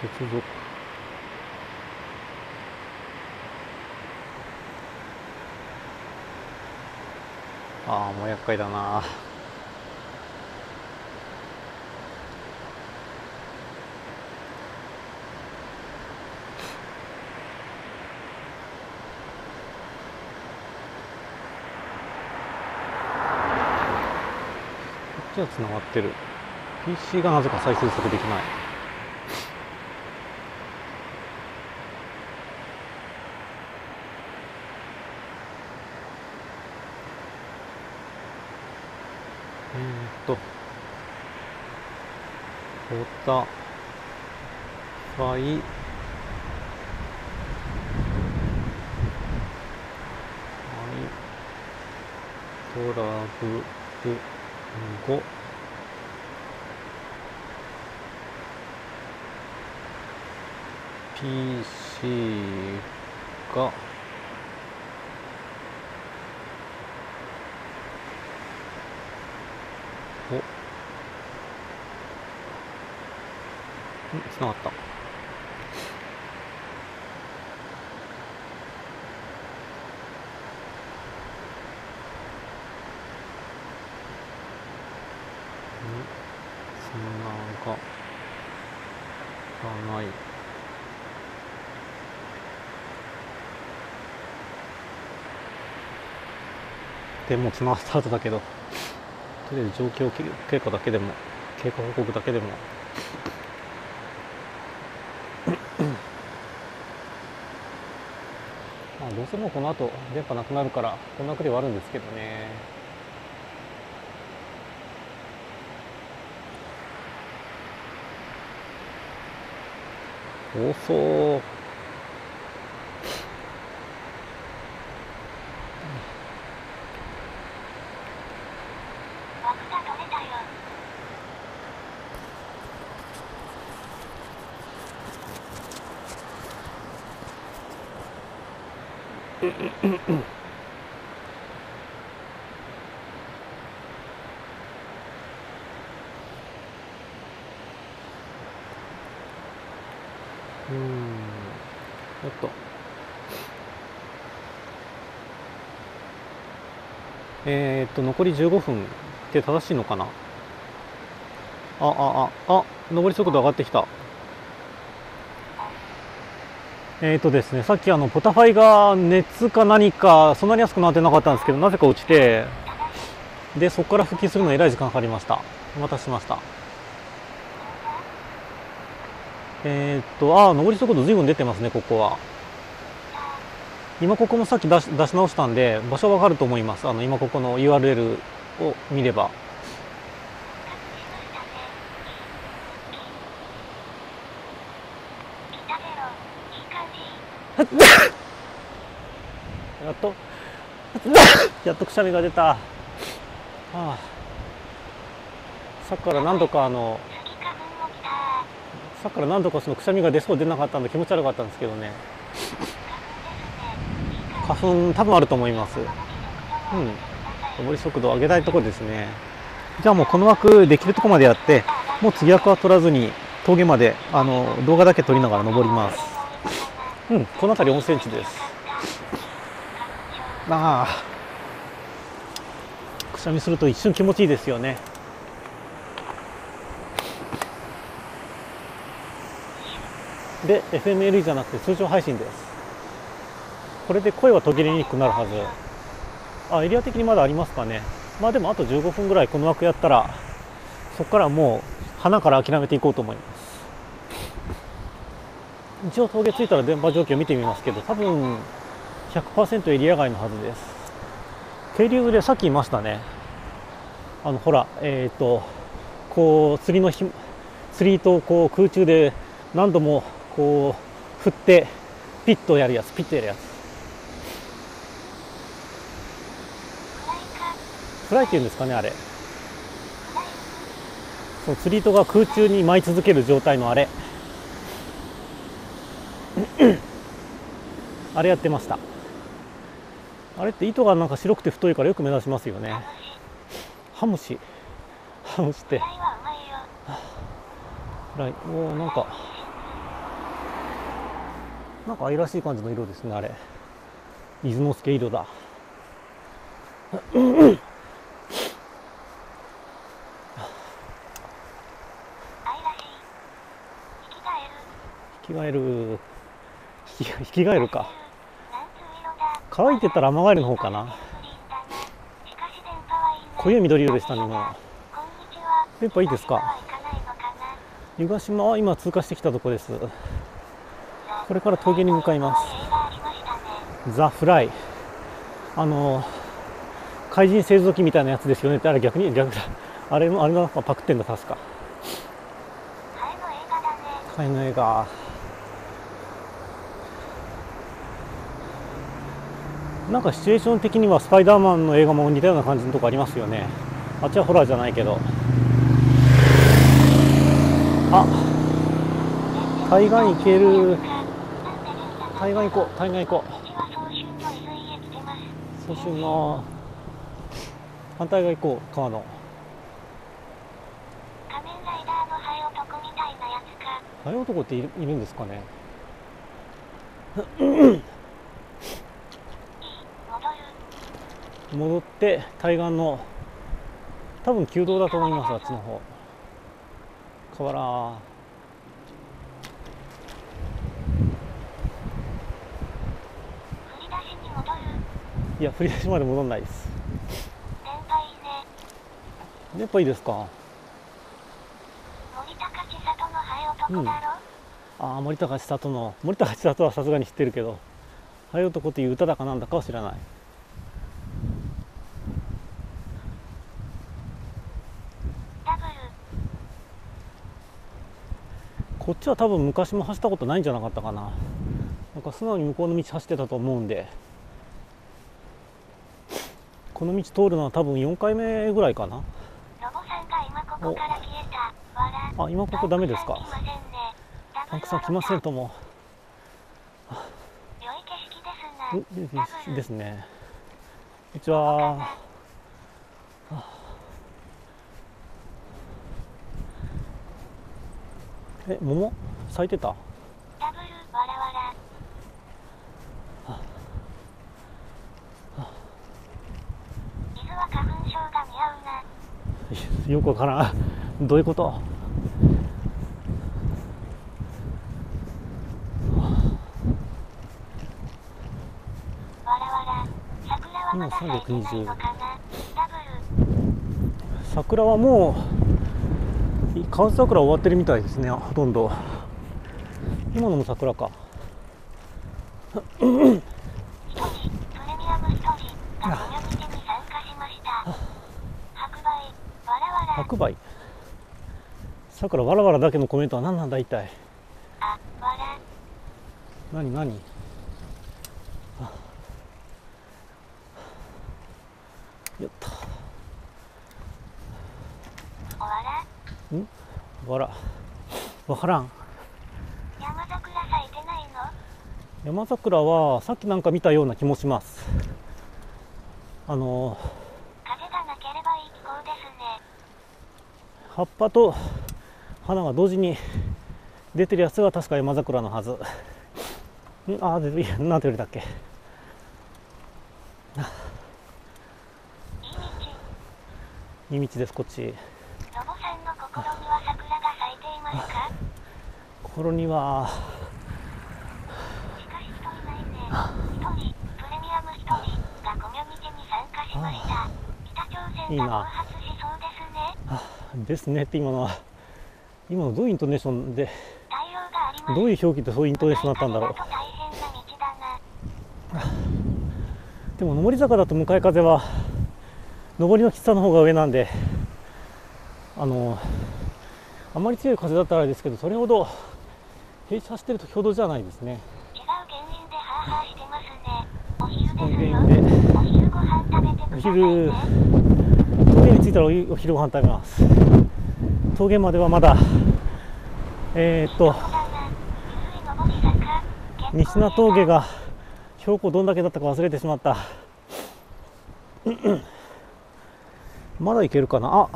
接続。ああ、もう厄介だな。じゃあ繋がってる。 PC がなぜか再接続できない。おたわいトラブル5。CC がおっつながった。つながらない。でもつながった後だけど、とりあえず状況経過だけでも、経過報告だけでもまあどうせもうこの後電波なくなるからこんなくではあるんですけどね。多そう。おっと、残り15分って正しいのかな。上り速度上がってきた。ですね、さっきポタファイが熱か何かそんなに熱くなってなかったんですけど、なぜか落ちて、でそこから復帰するのにえらい時間かかりました。お待たせしました。上り速度ずいぶん出てますね。ここは今ここもさっき出し直したんで場所わかると思います。今ここの URL を見れば。やっとくしゃみが出た。はあ、さっきから何度かそのくしゃみが出そう出なかったんで気持ち悪かったんですけどね。花粉多分あると思います。上り速度を上げたいところですね。じゃあもうこの枠できるとこまでやって、もう次枠は取らずに峠まで動画だけ撮りながら登ります。この辺り4センチです。くしゃみすると一瞬気持ちいいですよね。で FMLE じゃなくて通常配信です。これで声は途切れにくくなるはず。エリア的にまだありますかね。まあでもあと15分ぐらいこの枠やったら、そこからもう花から諦めていこうと思います。一応峠着いたら電波状況を見てみますけど、多分 100% エリア外のはずです。渓流でさっきいましたね。ほら、こう釣り糸をこう空中で何度もこう振ってピッとやるやつ、フライっていうんですかね、あれ。そう、釣り糸が空中に舞い続ける状態のあれ。あれやってました。あれって糸がなんか白くて太いからよく目指しますよね。ハムシって。なんか愛らしい感じの色ですね、あれ。伊豆の助色だ。ヒキガエルか。乾いてたらアマガエルの方かな。濃い緑色でしたね。今電波いいですか。湯ヶ島は今通過してきたとこです。これから峠に向かいます。ザ・フライ、怪人製造機みたいなやつですよね。あれ逆だ。あれがパクってんだ確か。ハエの映画。なんかシチュエーション的にはスパイダーマンの映画も似たような感じのとこありますよね。あっちはホラーじゃないけど。大概いける。対岸行こう、対岸行こう。そうしような。反対側行こう、川の。仮面ライダーのハエ男みたいなやつか。ハエ男っているんですかね。戻って対岸の多分旧道だと思います。あっちの方河原。振り出しに戻る。いや、振り出しまで戻んないです。電波いいね。電波いいですか。森高千里のハエ男だろ、うん、ああ、森高千里の、森高千里はさすがに知ってるけど、ハエ男っていう歌だかなんだかは知らない。こっちは多分昔も走ったことないんじゃなかったかな。なんか素直に向こうの道走ってたと思うんで、この道通るのは多分4回目ぐらいかな。ロボさんが今ここから消えた。わら。あ、今ここダメですか。パンクさん来ませんとも。良い景色ですな。ですね。こんにちは。え、桃咲いてた。ダブルわらわら。はあはあ、水は花粉症が似合うな。よくわからん。どういうこと。はあ、わらわら。桜はまだ咲いてないのかな。ダブル。桜はもう。カウス桜終わってるみたいですね。ほとんど今のも桜か。白梅桜わらわらだけのコメントは何なんだ一体。あ、わら。何何。やった。わら。ん？わら、わからん。山桜咲いてないの？山桜はさっきなんか見たような気もします。風がなければいい気候ですね。葉っぱと花が同時に出てるやつが確か山桜のはず。んああ、で、いや、なんて言われたっけ。いい道です、こっち。心には桜が咲いていますか。心には。しかし人いないね。一人プレミアム一人がコミュニティに参加しました。北朝鮮が暴発しそうですね。ですねって今のは、今のどういうイントネーションで、対応があります。どういう表記でそういうイントネーションになったんだろう。でも上り坂だと向かい風は上りの喫茶の方が上なんで。あまり強い風だったらあれですけど、それほど平地走ってる時ほどじゃないですね。違う原因でハーハーしてますね。お昼ですよ。お昼ご飯食べてくださいね。お昼、峠に着いたらお昼ご飯食べます。峠まではまだ西名峠が標高どんだけだったか忘れてしまった。まだ行けるかな。あ、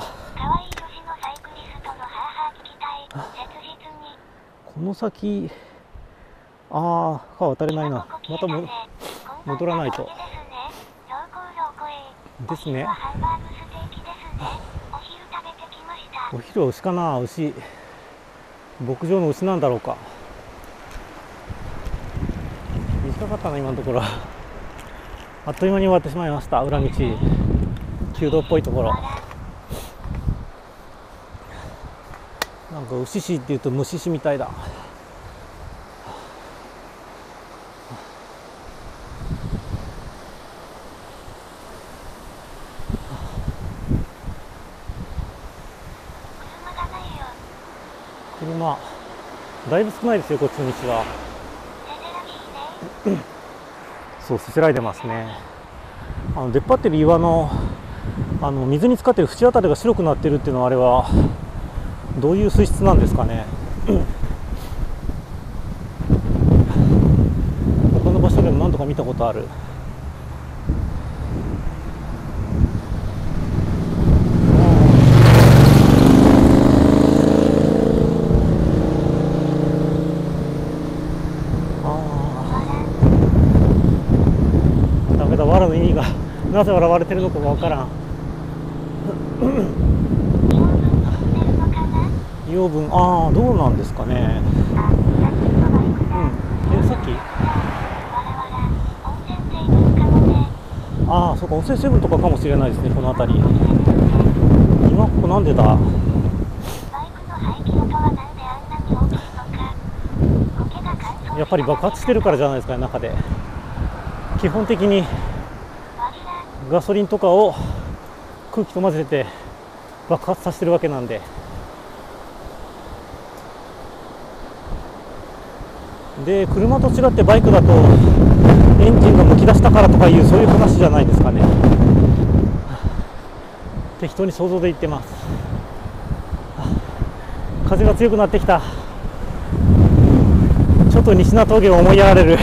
この先、ああ、川渡れないな。また戻らないと。ですね。お昼は牛かな、牛。牧場の牛なんだろうか。短かったな、今のところ。あっという間に終わってしまいました、裏道。旧道っぽいところ。なんか牛市っていうと虫市みたいだ。車がないよ。車だいぶ少ないですよ、こっちの道は。せせらぎね。そう、せせらいでますね。出っ張ってる岩の水に浸かってる縁あたりが白くなってるっていうのは、あれはどういう水質なんですかね。見たことある。だけど藁の意味がなぜ笑われてるのかが分からん。養分、ああどうなんですかね。さっきああそうか、温泉成分とかかもしれないですね、この辺り。今ここなんでだ、やっぱり爆発してるからじゃないですかね。中で基本的にガソリンとかを空気と混ぜて爆発させてるわけなんで、で車と違ってバイクだとエンジンがむき出したからとかいう、そういう話じゃないですかね。適当に想像で言ってます。風が強くなってきた。ちょっと仁科峠を思いやられる。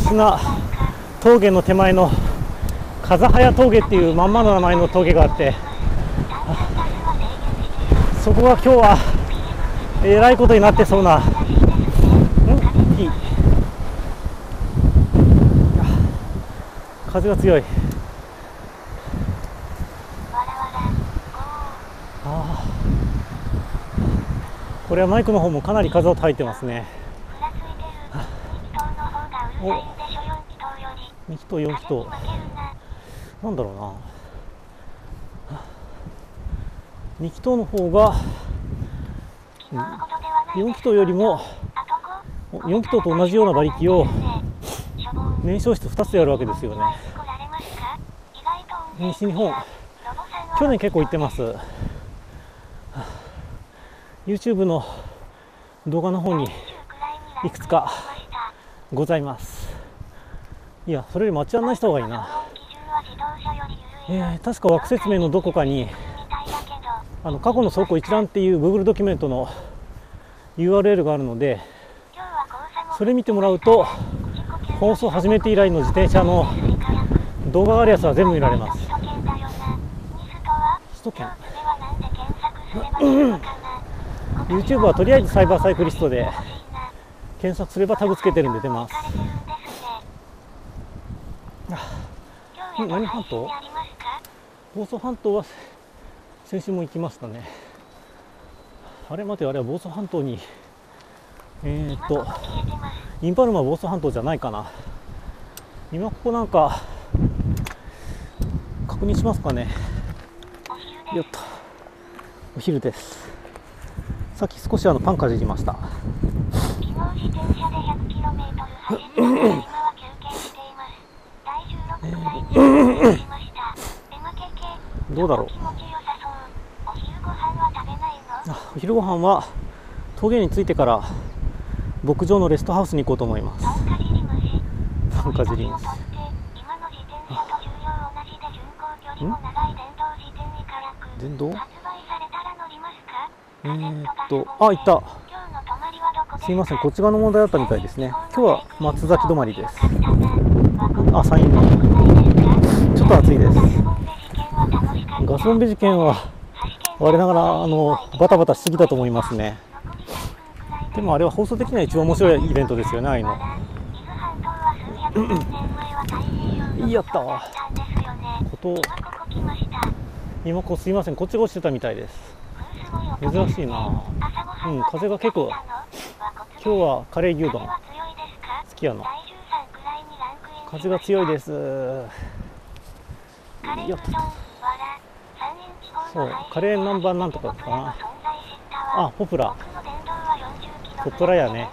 仁科峠の手前の風早峠っていうまんまの名前の峠があって、そこが今日はえらいことになってそうな。風が強い。あ、これはマイクの方もかなり風を吐いてますね。お、2気筒4気筒なんだろうな。2気筒の方が4気筒よりも4気筒と同じような馬力を燃焼室2つでやるわけですよね。西日本去年結構行ってます。 YouTube の動画の方にいくつかございます。いや、それより街案内した方がいいな。確か枠説明のどこかに過去の走行一覧っていう Google ドキュメントの URL があるので、それ見てもらうと放送始めて以来の自転車の動画があるやつは全部見られます。首都圏 YouTube はとりあえずサイバーサイクリストで検索すればタグつけてるんで出ます。何半島、房総半島は先週も行きましたね。あれ待て、あれは房総半島にインパルマは房総半島じゃないかな。今ここなんか確認しますかね。よっと、お昼です。さっき少しパンかじりました。どうだろう、お昼ご飯は峠に着いてから牧場のレストハウスに行こうと思います。パンかじります。電動？あ、いた。すいません、こっち側の問題だったみたいですね。今日は松崎止まりです。あ、山陰の。ちょっと暑いです。ガスボンベ事件は我ながらバタバタしすぎたと思いますね。でもあれは放送的には一番面白いイベントですよね、ああいうの。やったわ。今こうすいません、こっちが落ちてたみたいです。珍しいな。風が結構。今日はカレー牛丼好きやの。風が強いです。やった。そう、カレー南蛮なんとかかな。あ、ポプラ。ポプラやね。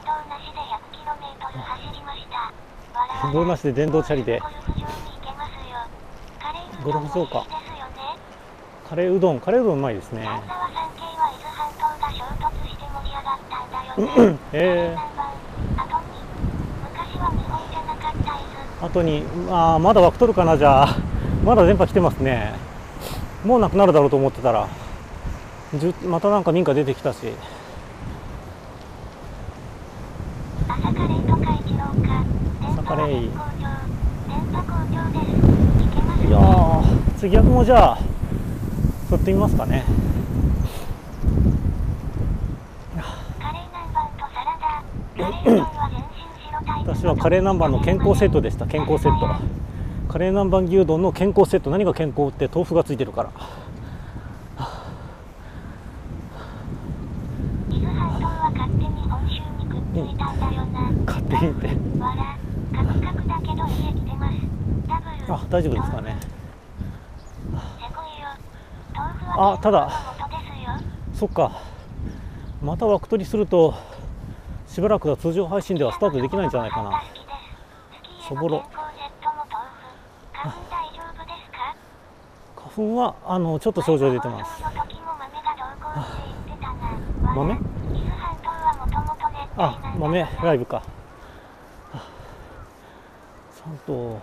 電動なしで電動チャリで。ゴルフ場か。カレーうどん、カレーうどんうまいですね。あとに、まだ枠取るかな、じゃあ。まだ電波来てますね。もうなくなるだろうと思ってたら、またなんか民家出てきたし。カレイ。いやー、次逆もじゃあ撮ってみますかね。私はカレー南蛮の健康セットでした。健康セット、カレー南蛮牛丼の健康セット。何が健康って、豆腐がついてるから。勝手にって。あ、大丈夫ですかね。あ、ただそっか、また枠取りするとしばらくは通常配信ではスタートできないんじゃないかな。そぼろ。花粉はちょっと症状出てます。豆？あ、豆ライブか。三頭。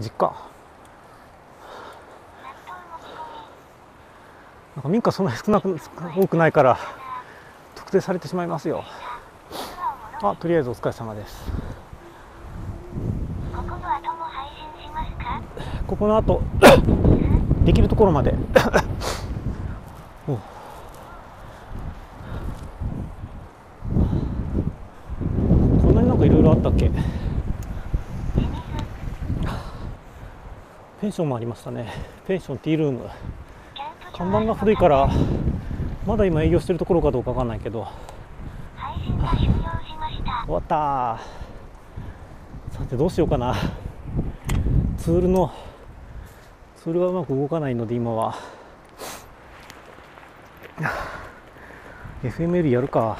実家。なんか民家そんなに多くないから特定されてしまいますよ。あ、とりあえずお疲れ様です。ここの後できるところまでおこんなになんかいろいろあったっけ。ペンションもありましたね。ペンションティールーム、看板が古いからまだ今営業してるところかどうかわかんないけど、終わった。さてどうしようかな。ツールがうまく動かないので今はFML やるか。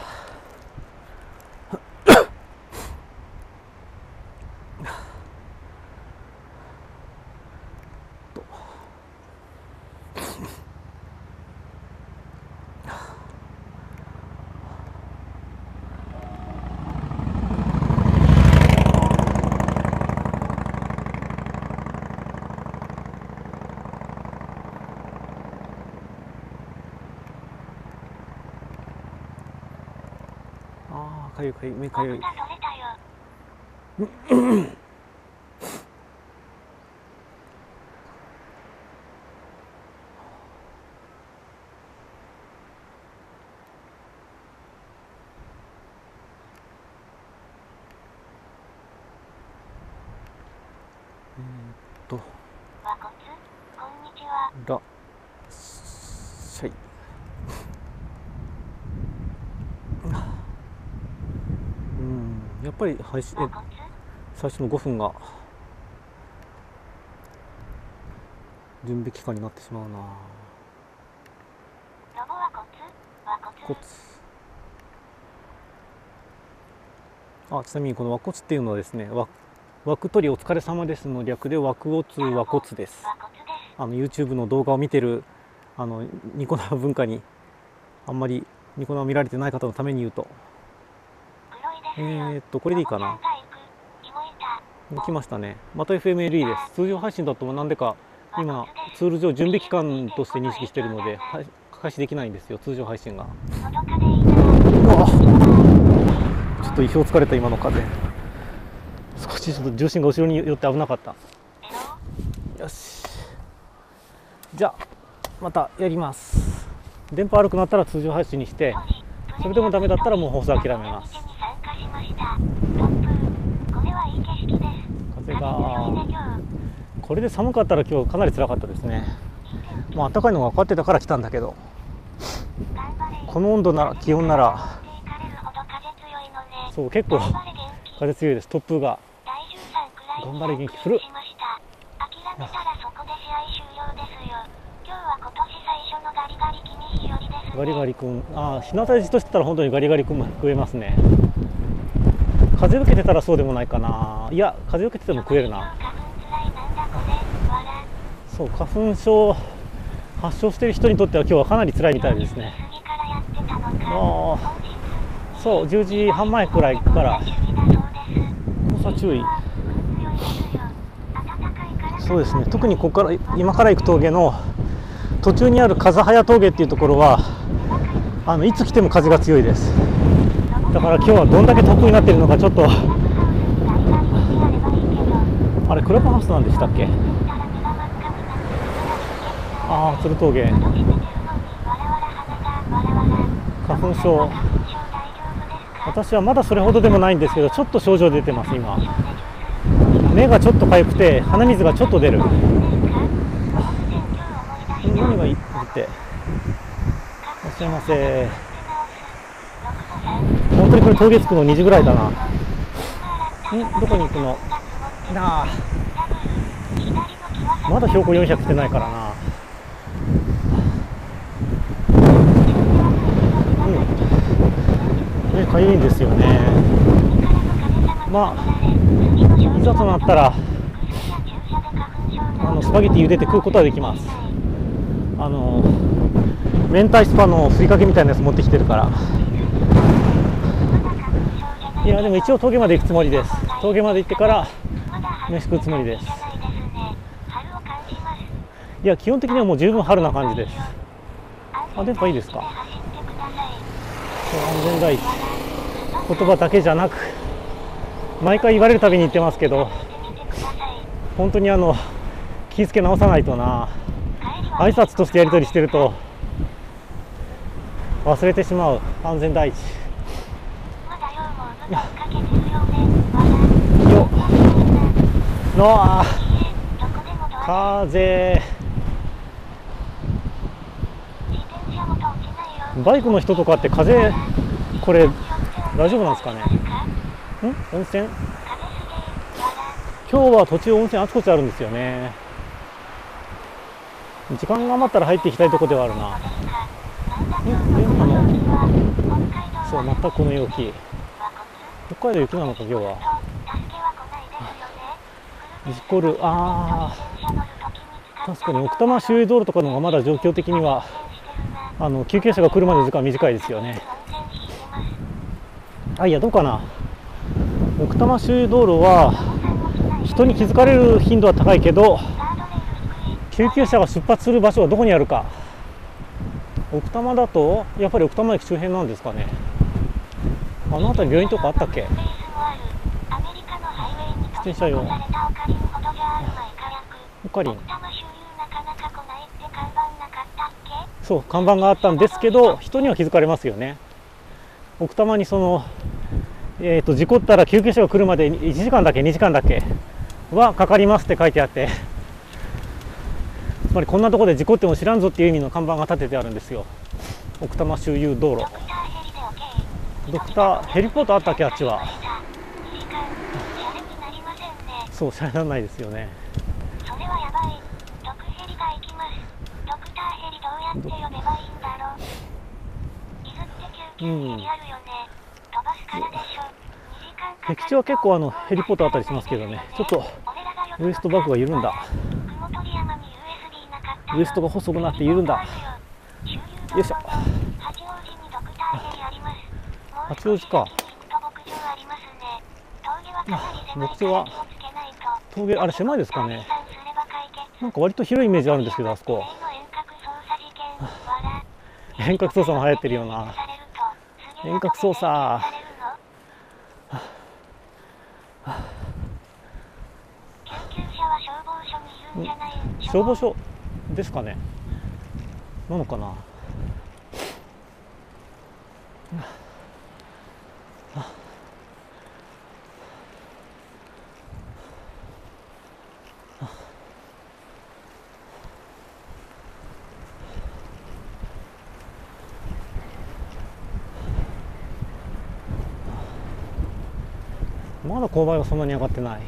目かゆい。らっしゃい。やっぱり最初の5分が準備期間になってしまうな。あ、ちなみにこの和骨っていうのはですね、枠取りお疲れ様ですの略で枠をつ和骨です。YouTube の動画を見てるニコ生文化にあんまりニコ生見られてない方のために言うと、これでいいかな。来ましたね。また FMLE です。通常配信だとなんでか今ツール上準備期間として認識しているので開始できないんですよ、通常配信が。ちょっと意表疲れた今の風。少しちょっと重心が後ろに寄って危なかった。よし。じゃあまたやります。電波悪くなったら通常配信にして、それでもダメだったらもう放送諦めます。風がこれで寒かったら今日かなり辛かったですね。まあ暖かいのが分かってたから来たんだけど、この温度なら気温ならそう結構風強いです。突風が。頑張れ元気。フルガリガリ君。ああ、日向でじっとしてたら本当にガリガリ君も食えますね。風受けてたらそうでもないかな。いや、風受けてても食えるな。そう、花粉症発症している人にとっては今日はかなり辛いみたいですね。ああ、そう、10時半前くらいから黄砂注意。そうですね、特にここから今から行く峠の途中にある風早峠っていうところはいつ来ても風が強いです。だから今日はどんだけ得になってるのかちょっと、あれクラブハウスなんでしたっけ。ああ、鶴峠花粉症、私はまだそれほどでもないんですけど、ちょっと症状出てます。今目がちょっとかゆくて鼻水がちょっと出る。何がいいっていらっしゃいませ。本当にこれ峠着くの2時ぐらいだな。どこに行くのなあ、まだ標高400来てないからな。かゆいんですよね。まあいざとなったらスパゲティ茹でて食うことはできます。明太スパのふりかけみたいなやつ持ってきてるから。いやでも一応峠まで行くつもりです。峠まで行ってから飯食うつもりです。いや基本的にはもう十分春な感じです。あ、電波いいですか。安全第一、言葉だけじゃなく毎回言われるたびに言ってますけど、本当に気をつけ直さないとな。挨拶としてやり取りしてると忘れてしまう。安全第一よの風。バイクの人とかって風、これ大丈夫なんですかね。温泉、今日は途中温泉あちこちあるんですよね。時間が余ったら入っていきたいとこではあるな。そう全くこの陽気。北海道雪なのか今日は。事故る、ああ確かに奥多摩周遊道路とかの方がまだ状況的には救急車が来るまでの時間短いですよね。あ、いやどうかな、奥多摩周遊道路は人に気づかれる頻度は高いけど、救急車が出発する場所はどこにあるか。奥多摩だとやっぱり奥多摩駅周辺なんですかね。あの辺り病院とかあったっけ。自転車用オカリン、そう看板があったんですけど人には気づかれますよね。奥多摩に事故ったら救急車が来るまで1時間だけ2時間だけはかかりますって書いてあって、つまりこんなところで事故っても知らんぞっていう意味の看板が立ててあるんですよ、奥多摩周遊道路。ドクターヘリポートあったっけ、あっちは。そう、シャレなんないですよね。それはやばい。ドクヘリが行きます。ドクターヘリどうやって呼べばいいんだろう。伊豆って救急ヘリあるよね。飛ばすからでしょ。駅長は結構ヘリポートあったりしますけどね。ちょっとウエストバッグが緩んだ。ウエストが細くなって緩んだ。よいしょ。八王子にドクターヘリあります。八王子か。牧場は峠、あれ狭いですかね。なんか割と広いイメージあるんですけど、あそこ遠隔操作も流行ってるような。遠隔操作、消防署ですかね、なのかな。まだ勾配はそんなに上がってない。